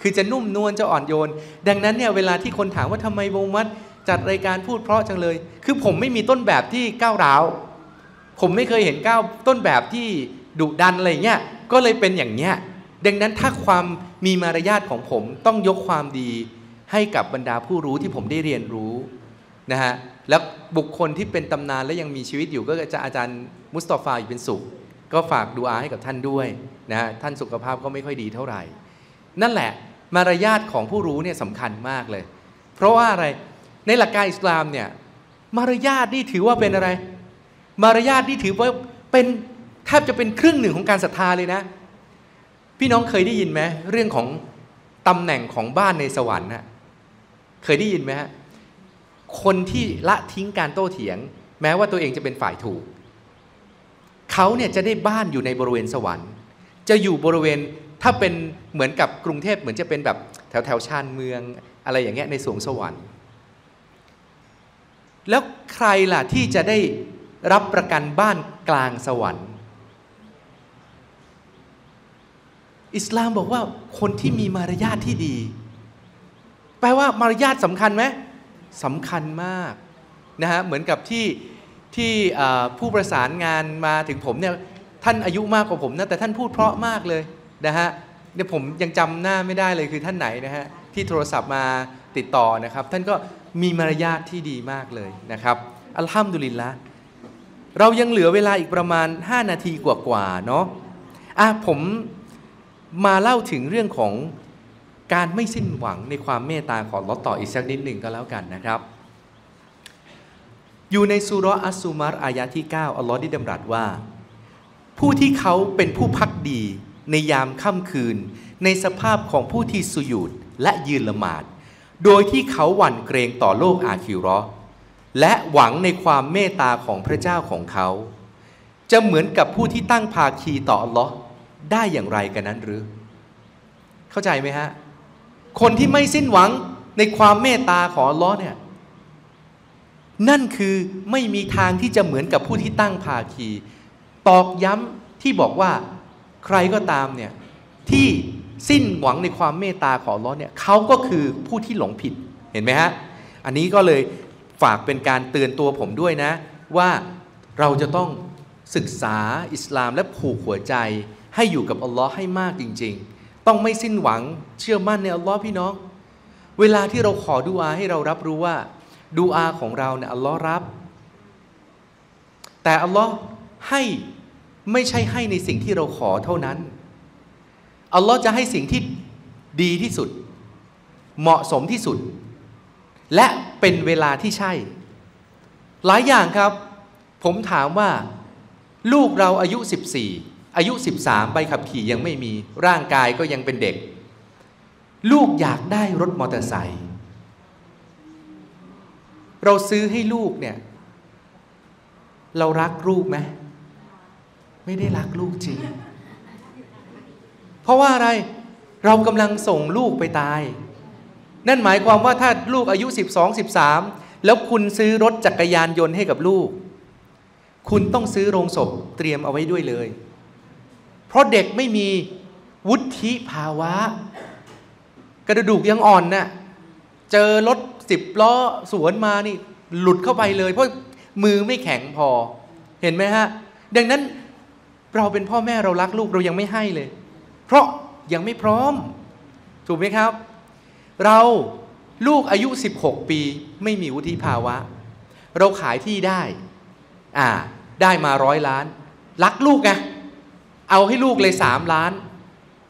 คือจะนุ่มนวลจะอ่อนโยนดังนั้นเนี่ยเวลาที่คนถามว่าทำไมมุมัดจัดรายการพูดเพราะจังเลยคือผมไม่มีต้นแบบที่ก้าวร้าวผมไม่เคยเห็นต้นแบบที่ดุดันอะไรเงี้ยก็เลยเป็นอย่างเงี้ยดังนั้นถ้าความมีมารยาทของผมต้องยกความดีให้กับบรรดาผู้รู้ที่ผมได้เรียนรู้นะฮะแล้วบุคคลที่เป็นตำนานและยังมีชีวิตอยู่ก็จะอาจารย์มุสตอฟาอยู่เป็นสุขก็ฝากดูอาให้กับท่านด้วยนะฮะท่านสุขภาพก็ไม่ค่อยดีเท่าไหร่นั่นแหละมารยาทของผู้รู้เนี่ยสำคัญมากเลยเพราะว่าอะไรในหลักการอิสลามเนี่ยมารยาทนี่ถือว่าเป็นอะไรมารยาทนี่ถือว่าเป็นแทบจะเป็นครึ่งหนึ่งของการศรัทธาเลยนะพี่น้องเคยได้ยินไหมเรื่องของตำแหน่งของบ้านในสวรรค์นะเคยได้ยินไหมฮะคนที่ละทิ้งการโต้เถียงแม้ว่าตัวเองจะเป็นฝ่ายถูกเขาเนี่ยจะได้บ้านอยู่ในบริเวณสวรรค์จะอยู่บริเวณถ้าเป็นเหมือนกับกรุงเทพเหมือนจะเป็นแบบแถวชานเมืองอะไรอย่างเงี้ยในสวงสวรรค์แล้วใครล่ะที่จะได้รับประกันบ้านกลางสวรรค์อิสลามบอกว่าคนที่มีมารยาทที่ดีแปลว่ามารยาทสำคัญไหมสำคัญมากนะฮะเหมือนกับที่ผู้ประสานงานมาถึงผมเนี่ย ท่านอายุมากกว่าผมนะแต่ท่านพูดเพราะมากเลยนะฮะเนี่ยผมยังจำหน้าไม่ได้เลยคือท่านไหนนะฮะที่โทรศัพท์มาติดต่อนะครับท่านก็มีมารยาทที่ดีมากเลยนะครับอัลฮัมดุลิลละห์เรายังเหลือเวลาอีกประมาณ5นาทีกว่าๆเนาะผมมาเล่าถึงเรื่องของการไม่สิ้นหวังในความเมตตาของอัลเลาะห์ต่ออีกสักนิดหนึ่งก็แล้วกันนะครับอยู่ในซูเราะห์อัสซูมาร์อายะที่9อัลเลาะห์ได้ดำรัสว่าผู้ที่เขาเป็นผู้ภักดีในยามค่ำคืนในสภาพของผู้ที่สุญูดและยืนละหมาดโดยที่เขาหวั่นเกรงต่อโลกอาคิเราะห์และหวังในความเมตตาของพระเจ้าของเขาจะเหมือนกับผู้ที่ตั้งภาคีต่ออัลเลาะห์ได้อย่างไรกันนั้นหรือเข้าใจไหมฮะคนที่ไม่สิ้นหวังในความเมตตาของอัลเลาะห์เนี่ยนั่นคือไม่มีทางที่จะเหมือนกับผู้ที่ตั้งภาคีตอกย้ำที่บอกว่าใครก็ตามเนี่ยที่สิ้นหวังในความเมตตาของอัลเลาะห์เนี่ยเขาก็คือผู้ที่หลงผิดเห็นไหมฮะอันนี้ก็เลยฝากเป็นการเตือนตัวผมด้วยนะว่าเราจะต้องศึกษาอิสลามและผูกหัวใจให้อยู่กับอัลเลาะห์ให้มากจริงๆต้องไม่สิ้นหวังเชื่อมั่นในอัลเลาะห์พี่น้องเวลาที่เราขอดุอาให้เรารับรู้ว่าดุอาของเราเนี่ยอัลเลาะห์รับแต่อัลเลาะห์ให้ไม่ใช่ให้ในสิ่งที่เราขอเท่านั้นอัลเลาะห์จะให้สิ่งที่ดีที่สุดเหมาะสมที่สุดและเป็นเวลาที่ใช่หลายอย่างครับผมถามว่าลูกเราอายุ14อายุ13ใบขับขี่ยังไม่มีร่างกายก็ยังเป็นเด็กลูกอยากได้รถมอเตอร์ไซค์เราซื้อให้ลูกเนี่ยเรารักลูกไหมไม่ได้รักลูกจริงเพราะว่าอะไรเรากำลังส่งลูกไปตายนั่นหมายความว่าถ้าลูกอายุ12-13แล้วคุณซื้อรถจักรยานยนต์ให้กับลูกคุณต้องซื้อโรงศพเตรียมเอาไว้ด้วยเลยเพราะเด็กไม่มีวุฒิภาวะกระดูกยังอ่อนน่ะเจอรถ10ล้อสวนมานี่หลุดเข้าไปเลยเพราะมือไม่แข็งพอเห็นไหมฮะดังนั้นเราเป็นพ่อแม่เรารักลูกเรายังไม่ให้เลยเพราะยังไม่พร้อมถูกไหมครับเราลูกอายุ16ปีไม่มีวุฒิภาวะเราขายที่ได้ได้มา100 ล้านรักลูกไงเอาให้ลูกเลย3 ล้าน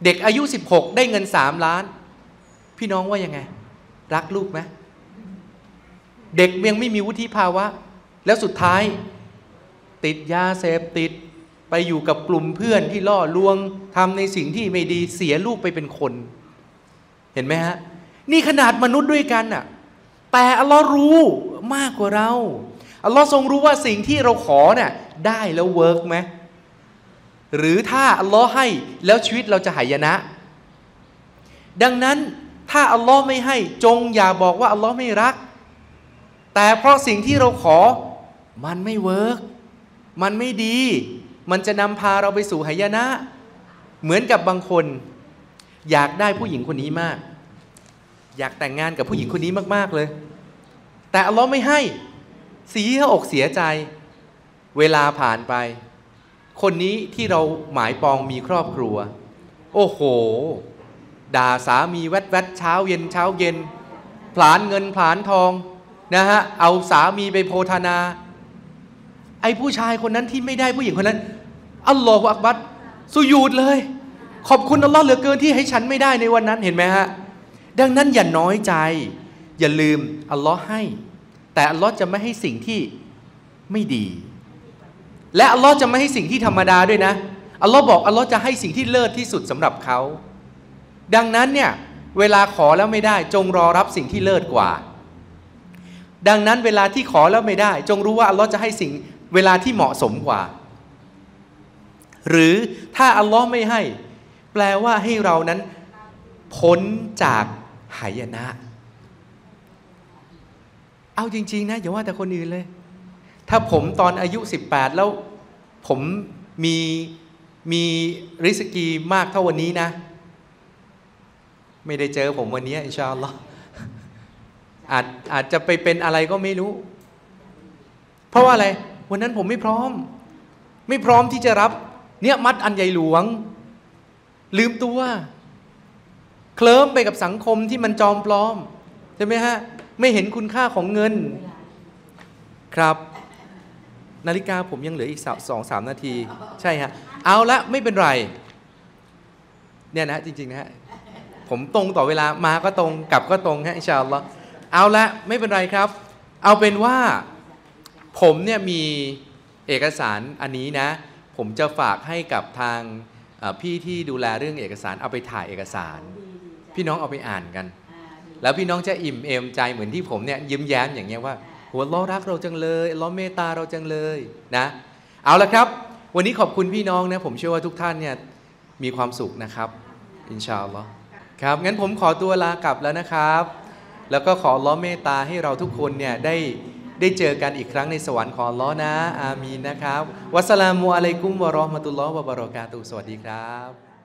เด็กอายุ16ได้เงิน3 ล้านพี่น้องว่ายังไงรักลูกไหมเด็กยังไม่มีวุฒิภาวะแล้วสุดท้ายติดยาเสพติดไปอยู่กับกลุ่มเพื่อนที่ล่อลวงทำในสิ่งที่ไม่ดีเสียลูกไปเป็นคนเห็นไหมฮะนี่ขนาดมนุษย์ด้วยกันน่ะแต่อัลเลาะห์รู้มากกว่าเราอัลเลาะห์ทรงรู้ว่าสิ่งที่เราขอเนี่ยได้แล้วเวิร์กไหมหรือถ้าอัลเลาะห์ให้แล้วชีวิตเราจะหายนะดังนั้นถ้าอัลเลาะห์ไม่ให้จงอย่าบอกว่าอัลเลาะห์ไม่รักแต่เพราะสิ่งที่เราขอมันไม่เวิร์กมันไม่ดีมันจะนำพาเราไปสู่หายนะเหมือนกับบางคนอยากได้ผู้หญิงคนนี้มากอยากแต่งงานกับผู้หญิงคนนี้มากๆเลยแต่อัลเลาะห์ไม่ให้เสียอกเสียใจเวลาผ่านไปคนนี้ที่เราหมายปองมีครอบครัวโอ้โหด่าสามีแวดๆเช้าเย็นผลาญเงินผลาญทองนะฮะเอาสามีไปโพธนาไอ้ผู้ชายคนนั้นที่ไม่ได้ผู้หญิงคนนั้นอัลลอฮฺอักบัรสุญูดเลยขอบคุณอัลเลาะห์เหลือเกินที่ให้ฉันไม่ได้ในวันนั้นเห็นไหมฮะดังนั้นอย่าน้อยใจอย่าลืมอัลเลาะห์ให้แต่อัลเลาะห์จะไม่ให้สิ่งที่ไม่ดีและอัลเลาะห์จะไม่ให้สิ่งที่ธรรมดาด้วยนะอัลเลาะห์บอกอัลเลาะห์จะให้สิ่งที่เลิศที่สุดสำหรับเขาดังนั้นเนี่ยเวลาขอแล้วไม่ได้จงรอรับสิ่งที่เลิศกว่าดังนั้นเวลาที่ขอแล้วไม่ได้จงรู้ว่าอัลเลาะห์จะให้สิ่งเวลาที่เหมาะสมกว่าหรือถ้าอัลเลาะห์ไม่ให้แปลว่าให้เรานั้นพ้นจากหายนะเอาจริงๆนะอย่าว่าแต่คนอื่นเลยถ้าผมตอนอายุ18แล้วผมมีริสกีมากเท่าวันนี้นะไม่ได้เจอผมวันนี้อินชาอัลลอฮ์อาจจะไปเป็นอะไรก็ไม่รู้เพราะว่าอะไรวันนั้นผมไม่พร้อมที่จะรับ เนี่ยมัดอันใหญ่หลวงลืมตัวเคลิ้มไปกับสังคมที่มันจอมปลอมใช่ไหมฮะไม่เห็นคุณค่าของเงินครับนาฬิกาผมยังเหลืออีก 2-3 นาทีใช่ฮะเอาละไม่เป็นไรเนี่ยนะจริงๆนะฮะผมตรงต่อเวลามาก็ตรงกลับก็ตรงฮะอินชาอัลลอฮ์เอาละไม่เป็นไรครับเอาเป็นว่าผมเนี่ยมีเอกสารอันนี้นะผมจะฝากให้กับทางพี่ที่ดูแลเรื่องเอกสารเอาไปถ่ายเอกสารพี่น้องเอาไปอ่านกันแล้วพี่น้องจะอิ่มเอมใจเหมือนที่ผมเนี่ยยิ้มแย้มอย่างเงี้ยว่าโหอัลเลาะห์รักเราจังเลยอัลเลาะห์เมตตาเราจังเลยนะเอาละครับวันนี้ขอบคุณพี่น้องนะผมเชื่อว่าทุกท่านเนี่ยมีความสุขนะครับอินชาอัลลอฮ์ครับงั้นผมขอตัวลากลับแล้วนะครับแล้วก็ขออัลเลาะห์เมตตาให้เราทุกคนเนี่ยได้เจอกันอีกครั้งในสวรรค์ของอัลเลาะห์นะอามีนนะครับวัสสลามุอะลัยกุมวะเราะห์มะตุลลอฮ์วะบะเราะกาตุฮ์สวัสดีครับ